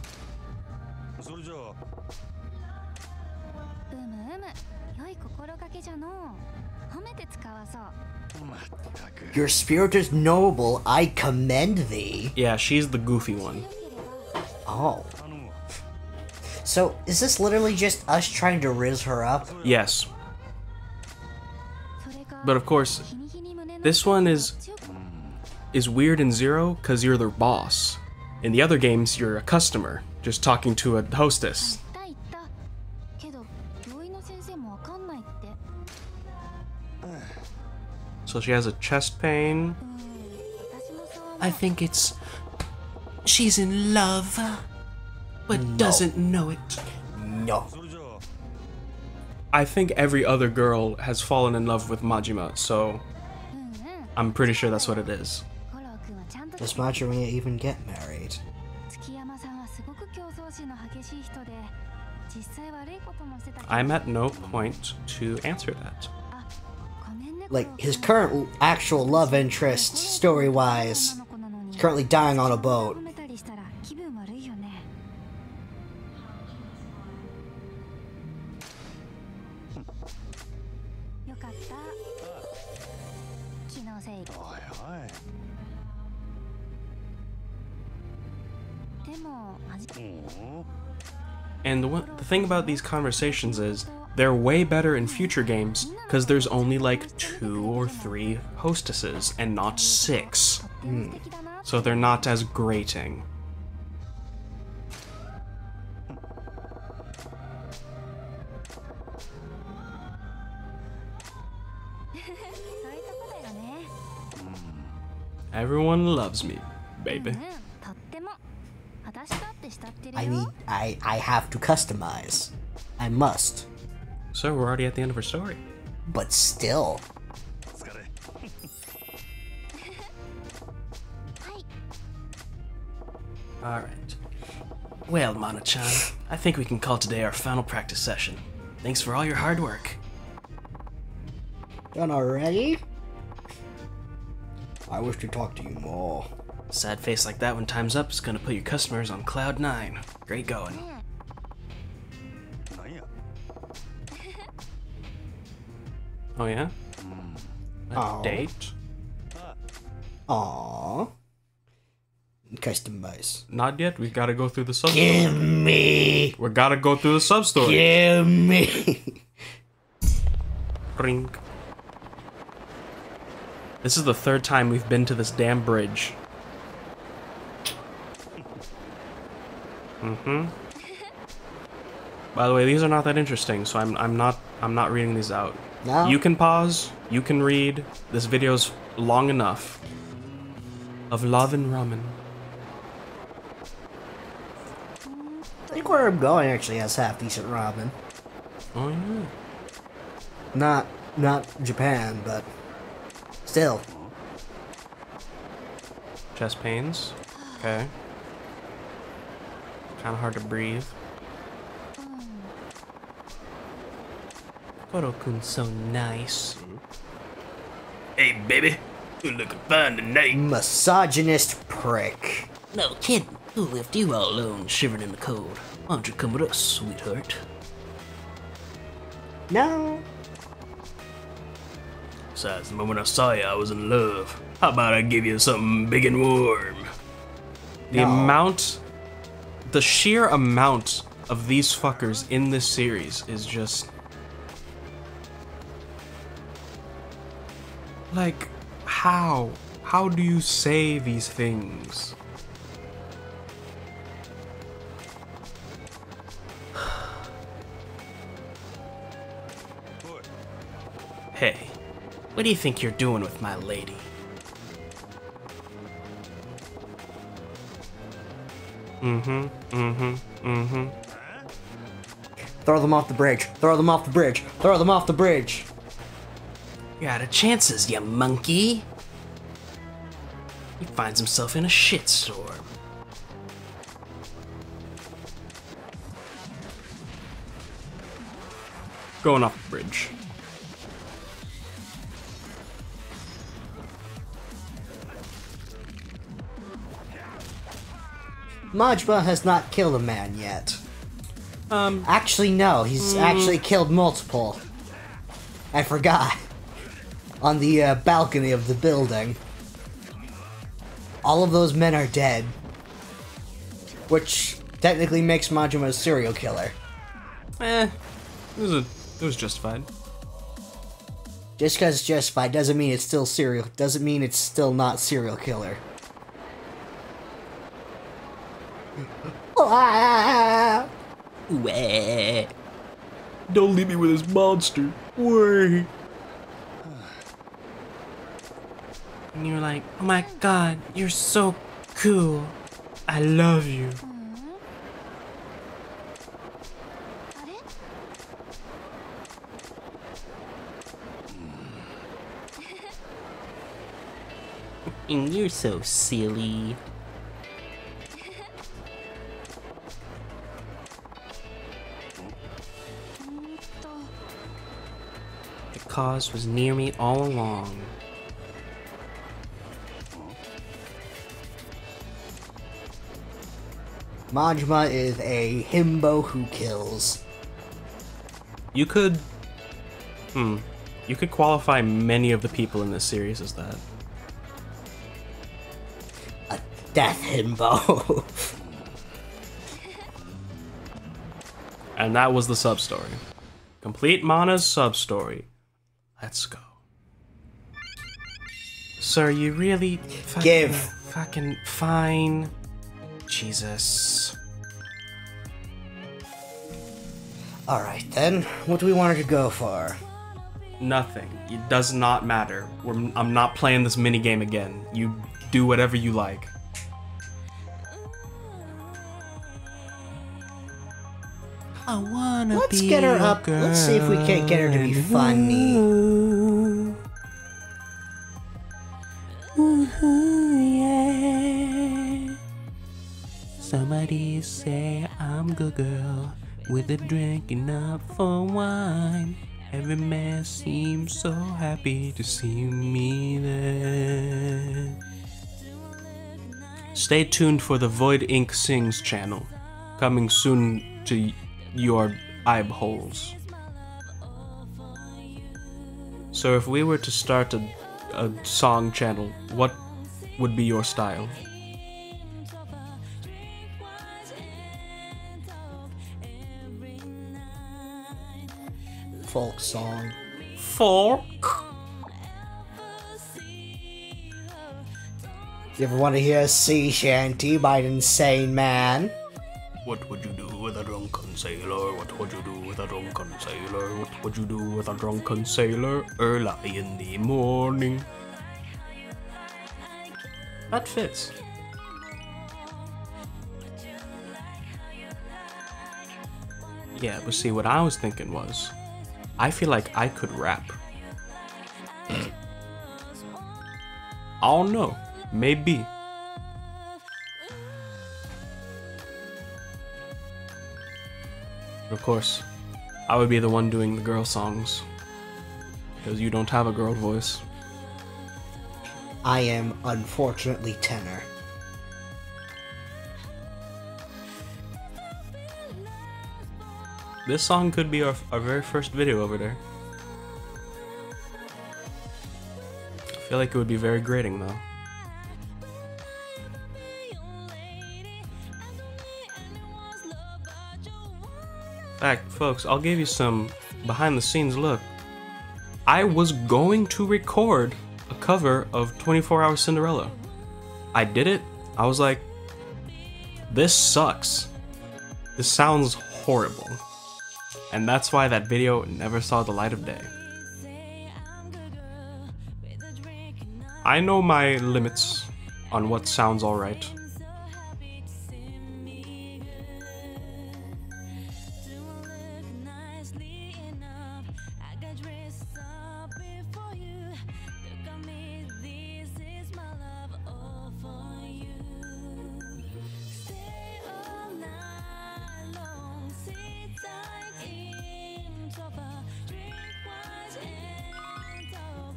Your spirit is noble, I commend thee. Yeah, she's the goofy one. Oh. So, is this literally just us trying to rizz her up? Yes. But of course, this one is is weird in Zero because you're their boss. In the other games, you're a customer, just talking to a hostess. So she has a chest pain. I think it's... she's in love, but no. doesn't know it. No. I think every other girl has fallen in love with Majima, so I'm pretty sure that's what it is. Does Majima even get married? I'm at no point to answer that. Like, his current actual love interest, story-wise, is currently dying on a boat. And the, one, the thing about these conversations is, they're way better in future games, because there's only like two or three hostesses, and not six. Mm. So they're not as grating. Everyone loves me, baby. I mean, I, I have to customize. I must. So we're already at the end of her story. But still. Alright. Well, Mana-chan, I think we can call today our final practice session. Thanks for all your hard work. Done already? I wish to talk to you more. Sad face like that when time's up is gonna put your customers on cloud nine. Great going. Oh yeah? A date? Aww. Customize. Not yet. We gotta go through the sub. Give me. We gotta go through the sub story. Give me. Ring. This is the third time we've been to this damn bridge. Mm-hmm. By the way, these are not that interesting, so I'm I'm not I'm not reading these out. No. You can pause. You can read. This video's long enough. Of love and ramen. I think where I'm going actually has half decent ramen. Oh yeah. Not not Japan, but still. Chest pains. Okay. Kind of hard to breathe. Koro-kun so nice. Hey baby, you looking fine tonight. Misogynist prick. No kidding. Who left you all alone, shivering in the cold? Why don't you come with us, sweetheart? No. Besides, the moment I saw you, I was in love. How about I give you something big and warm? The no. amount, the sheer amount of these fuckers in this series is just like, how? How do you say these things? Hey, what do you think you're doing with my lady? Mm-hmm, mm-hmm, mm-hmm. Throw them off the bridge, throw them off the bridge, throw them off the bridge! You're out of chances, you monkey! He finds himself in a shitstorm. Going off the bridge. Majima has not killed a man yet. Um. Actually, no. He's mm. actually killed multiple. I forgot. On the uh, balcony of the building. All of those men are dead. Which technically makes Majima a serial killer. Eh. It was, a, it was justified. Just because it's justified doesn't mean it's still serial. Doesn't mean it's still not serial killer. Don't leave me with this monster. Wait. And you're like, oh my god, you're so cool. I love you. And you're so silly. Cause was near me all along. Majima is a himbo who kills. You could, hmm, you could qualify many of the people in this series as that. A death himbo. And that was the sub story. Complete Mana's sub story. Let's go. Sir, you really fucking, Give. fucking fine. Jesus. Alright then, what do we want to go for? Nothing. It does not matter. We're, I'm not playing this minigame again. You do whatever you like. I wanna Let's be get her up. Girl. Let's see if we can't get her to be funny. Ooh, ooh, yeah. Somebody say I'm good girl with a drinking up for wine. Every man seems so happy to see me there. Stay tuned for the Void Ink Sings channel, coming soon to your eye holes. So if we were to start a, a song channel, what would be your style? Folk song. Folk? You ever want to hear a sea shanty by an insane man? What would you do with a drunken sailor? What would you do with a drunken sailor? What would you do with a drunken sailor early in the morning? That fits. Yeah, but see, what I was thinking was, I feel like I could rap. I don't know, maybe. Of course, I would be the one doing the girl songs, because you don't have a girl voice. I am unfortunately tenor. This song could be our, our very first video over there. I feel like it would be very grating though. Alright, folks, I'll give you some behind the scenes look. I was going to record a cover of twenty-four hour Cinderella. I did it. I was like, this sucks. This sounds horrible. And that's why that video never saw the light of day. I know my limits on what sounds alright.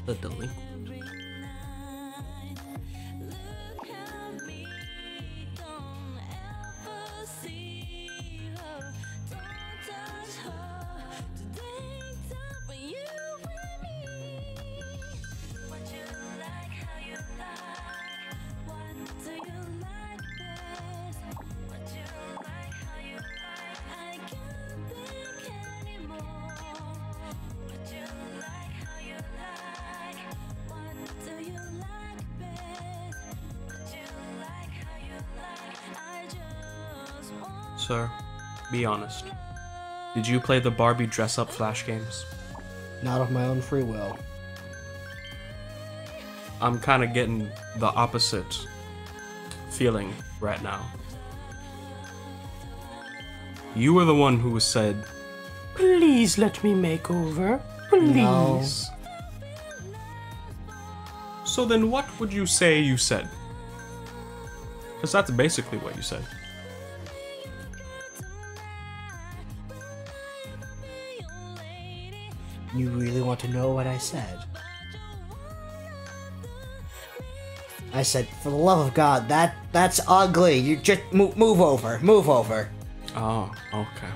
The delinquent. Sir, be honest. Did you play the Barbie dress-up Flash games? Not of my own free will. I'm kind of getting the opposite feeling right now. You were the one who said, "Please let me make over, please." No. So then what would you say you said? Because that's basically what you said. You really want to know what I said? I said, for the love of God, that that's ugly. You just move, move over, move over. Oh, okay.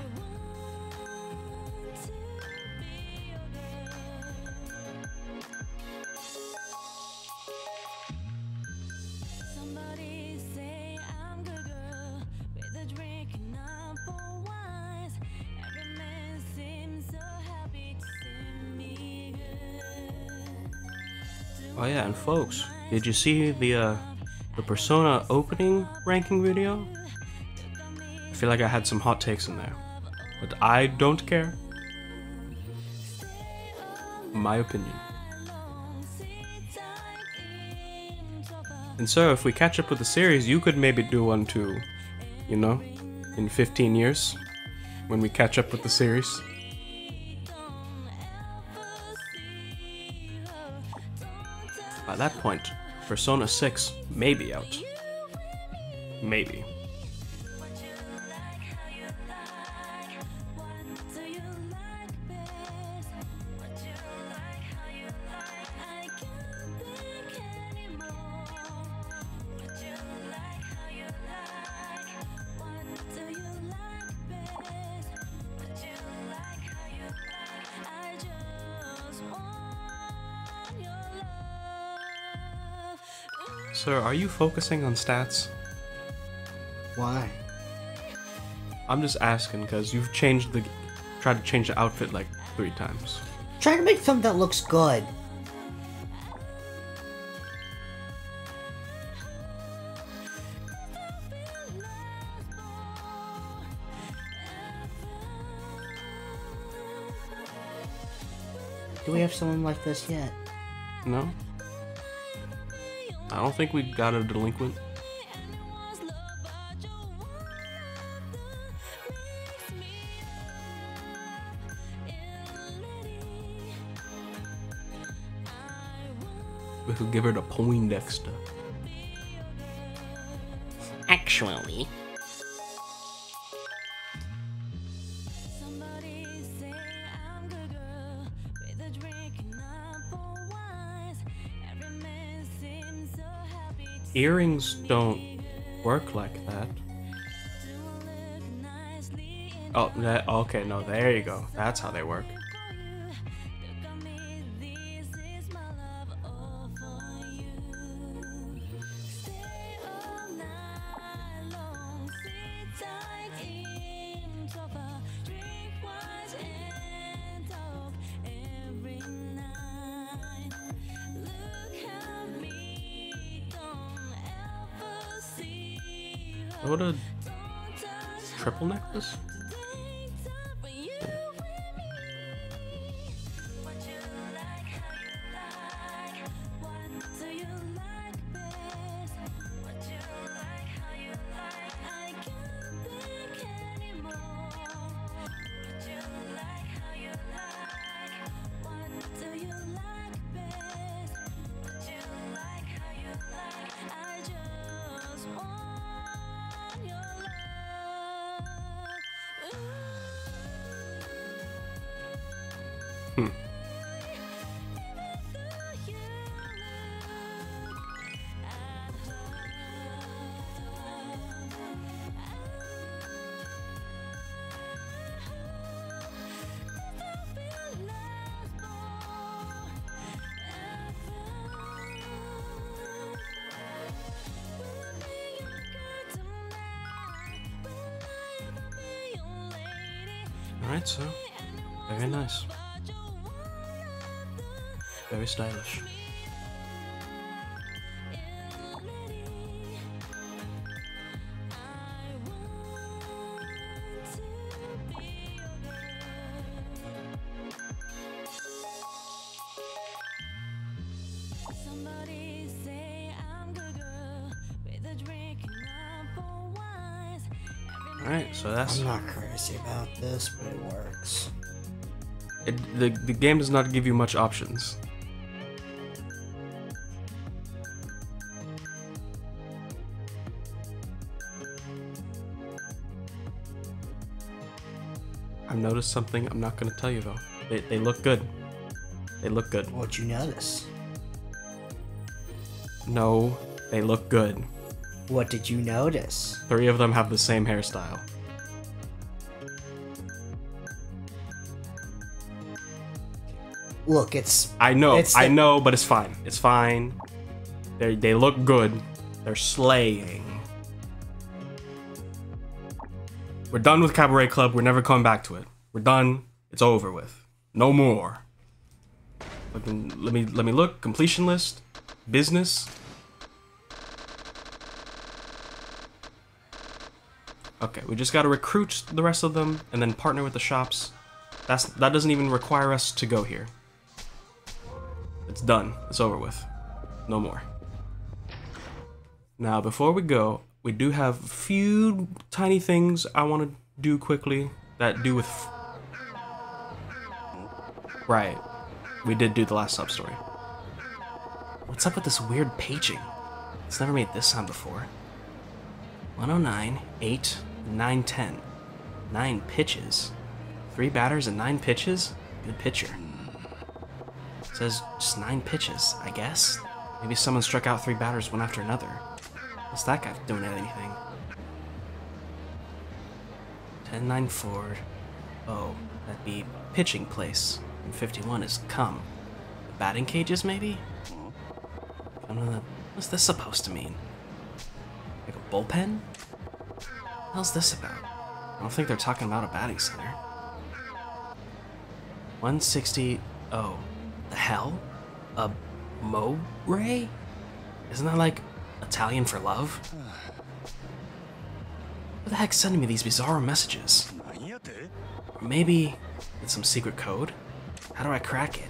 Oh yeah, and folks, did you see the uh, the Persona opening ranking video? I feel like I had some hot takes in there, but I don't care. My opinion. And so if we catch up with the series, you could maybe do one too, you know, in fifteen years, when we catch up with the series. By that point, Persona six may be out. Maybe. Sir, are you focusing on stats? Why? I'm just asking because you've changed the, tried to change the outfit like three times. Try to make something that looks good. Do we have someone like this yet? No. I don't think we got a delinquent. We could give her the Poindexter. Actually. Earrings don't work like that. Oh, that, okay, no, there you go. That's how they work. What a triple necklace? Yeah. Hmm. All right, so very nice. Very stylish. Alright, so that's... I'm not crazy about this, but it works. It, the, the game does not give you much options. I've noticed something I'm not going to tell you though. They, they look good. They look good. What'd you notice? No, they look good. What did you notice? Three of them have the same hairstyle. Look, it's... I know, it's I know, but it's fine. It's fine. They they look good. They're slaying. We're done with Cabaret Club. We're never coming back to it. We're done. It's over with. No more. Let me, let me, let me look. Completion list. Business. Okay, we just gotta recruit the rest of them and then partner with the shops. That's, that doesn't even require us to go here. It's done. It's over with. No more. Now, before we go, we do have a few tiny things I want to do quickly that do with... F right. We did do the last sub-story. What's up with this weird paging? It's never made this sound before. one oh nine, eight, nine, ten. nine pitches. three batters and nine pitches? Good pitcher. It says just nine pitches, I guess? Maybe someone struck out three batters one after another. What's that guy doing at anything? ten nine forward. Oh, that'd be pitching place. And fifty-one is come. Batting cages, maybe? I don't know. What's this supposed to mean? Like a bullpen? What the hell's this about? I don't think they're talking about a batting center. one sixty. Oh, the hell? A mo ray? Isn't that like Italian for love? Who the heck's sending me these bizarre messages? Or maybe it's some secret code? How do I crack it?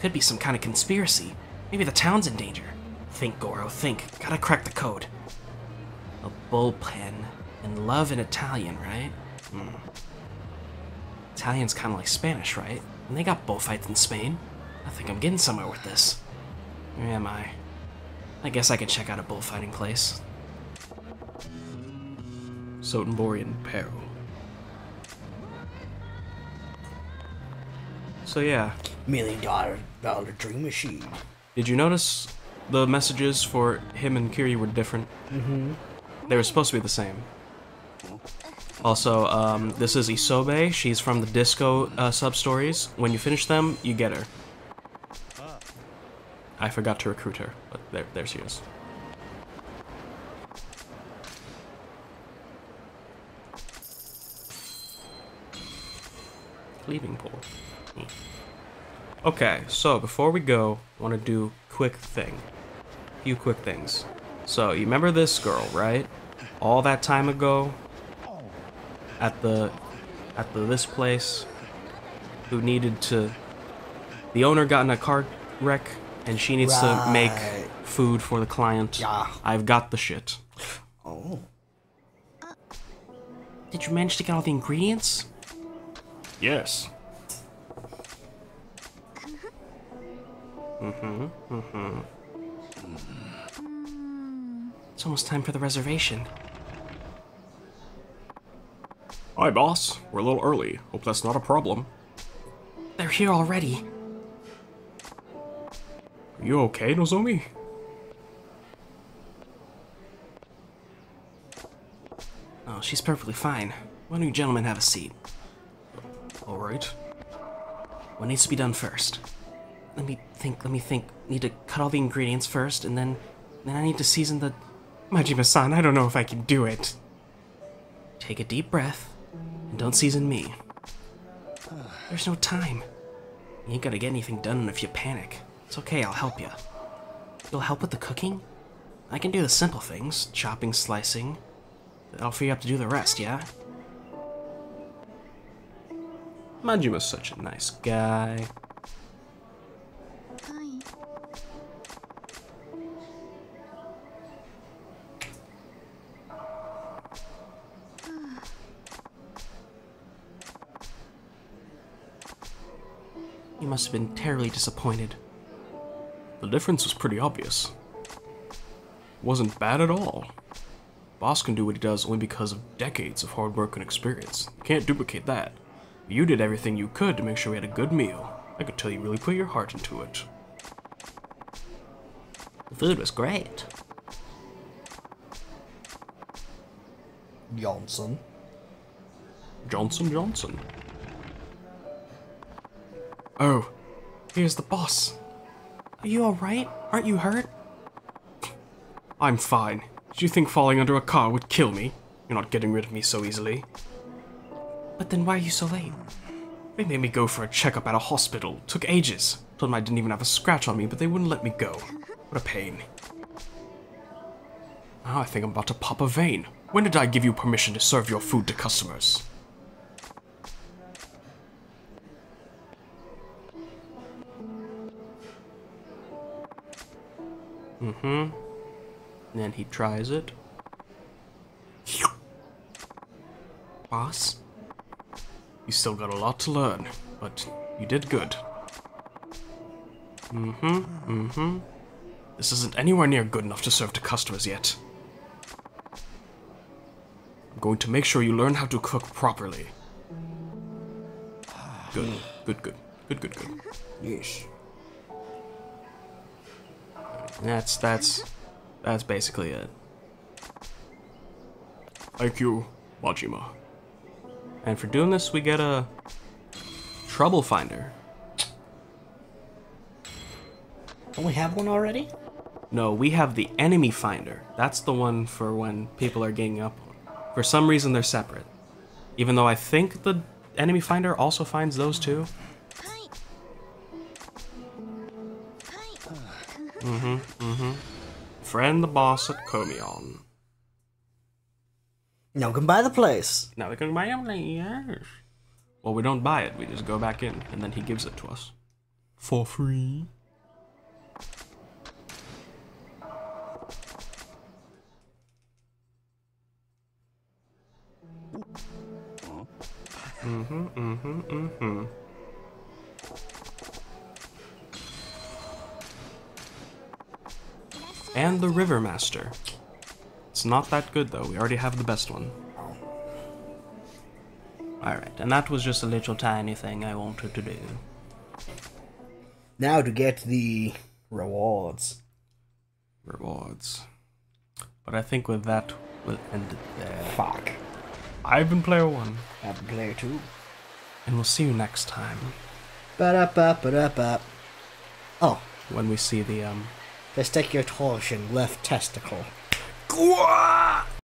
Could be some kind of conspiracy. Maybe the town's in danger. Think, Goro, think. Gotta crack the code. A bullpen. And love in Italian, right? Hmm. Italian's kind of like Spanish, right? And they got bullfights in Spain. I think I'm getting somewhere with this. Where am I? I guess I can check out a bullfighting place. Sotenborian Peril. So yeah. Million dollar, dollar dream machine. Did you notice the messages for him and Kiryu were different? Mm-hmm. They were supposed to be the same. Also, um, this is Isobe. She's from the disco uh, sub-stories. When you finish them, you get her. I forgot to recruit her, but there, there she is. Leaving pool. Okay, so before we go, I want to do quick thing. A few quick things. So, you remember this girl, right? All that time ago, at the, at the this place, who needed to, the owner got in a car wreck, and she needs right. to make food for the client. Yeah. I've got the shit. Oh. Did you manage to get all the ingredients? Yes. Mm-hmm, mm-hmm. It's almost time for the reservation. Hi, boss. We're a little early. Hope that's not a problem. They're here already. Are you okay, Nozomi? Oh, she's perfectly fine. Why don't you gentlemen have a seat? Alright. What needs to be done first? Let me think, let me think. Need to cut all the ingredients first, and then, then I need to season the... Majima-san, I don't know if I can do it. Take a deep breath, and don't season me. There's no time. You ain't gonna get anything done if you panic. It's okay, I'll help you. You'll help with the cooking? I can do the simple things, chopping, slicing. I'll free you up to do the rest, yeah? Majima's such a nice guy. You must have been terribly disappointed. The difference was pretty obvious. It wasn't bad at all. Boss can do what he does only because of decades of hard work and experience. You can't duplicate that. You did everything you could to make sure we had a good meal. I could tell you really put your heart into it. The food was great. Johnson. Johnson, Johnson. Oh, here's the boss. Are you alright? Aren't you hurt? I'm fine. Did you think falling under a car would kill me? You're not getting rid of me so easily. But then why are you so late? They made me go for a checkup at a hospital. Took ages. Told them I didn't even have a scratch on me, but they wouldn't let me go. What a pain. Now I think I'm about to pop a vein. When did I give you permission to serve your food to customers? Mm-hmm. And then he tries it. Pass. You still got a lot to learn, but you did good. Mm-hmm, mm-hmm. This isn't anywhere near good enough to serve to customers yet. I'm going to make sure you learn how to cook properly. Good, good, good, good, good, good. Yes. That's, that's, that's basically it. Thank you, Majima. And for doing this, we get a trouble finder. Don't we have one already? No, we have the enemy finder. That's the one for when people are ganging up. For some reason, they're separate. Even though I think the enemy finder also finds those two. Mm-hmm, mm-hmm. Friend the boss at Komion. Now we can buy the place. Now we can buy the place. Well, we don't buy it. We just go back in, and then he gives it to us. For free. Mm-hmm, mm-hmm, mm-hmm. And the River Master. It's not that good though, we already have the best one. Alright, and that was just a little tiny thing I wanted to do. Now to get the rewards. Rewards. But I think with that, we'll end it there. Fuck. I've been player one. I've been player two. And we'll see you next time. Ba-da-ba-ba-da-ba. Oh. When we see the, um... testicular torsion, left testicle. Gwah!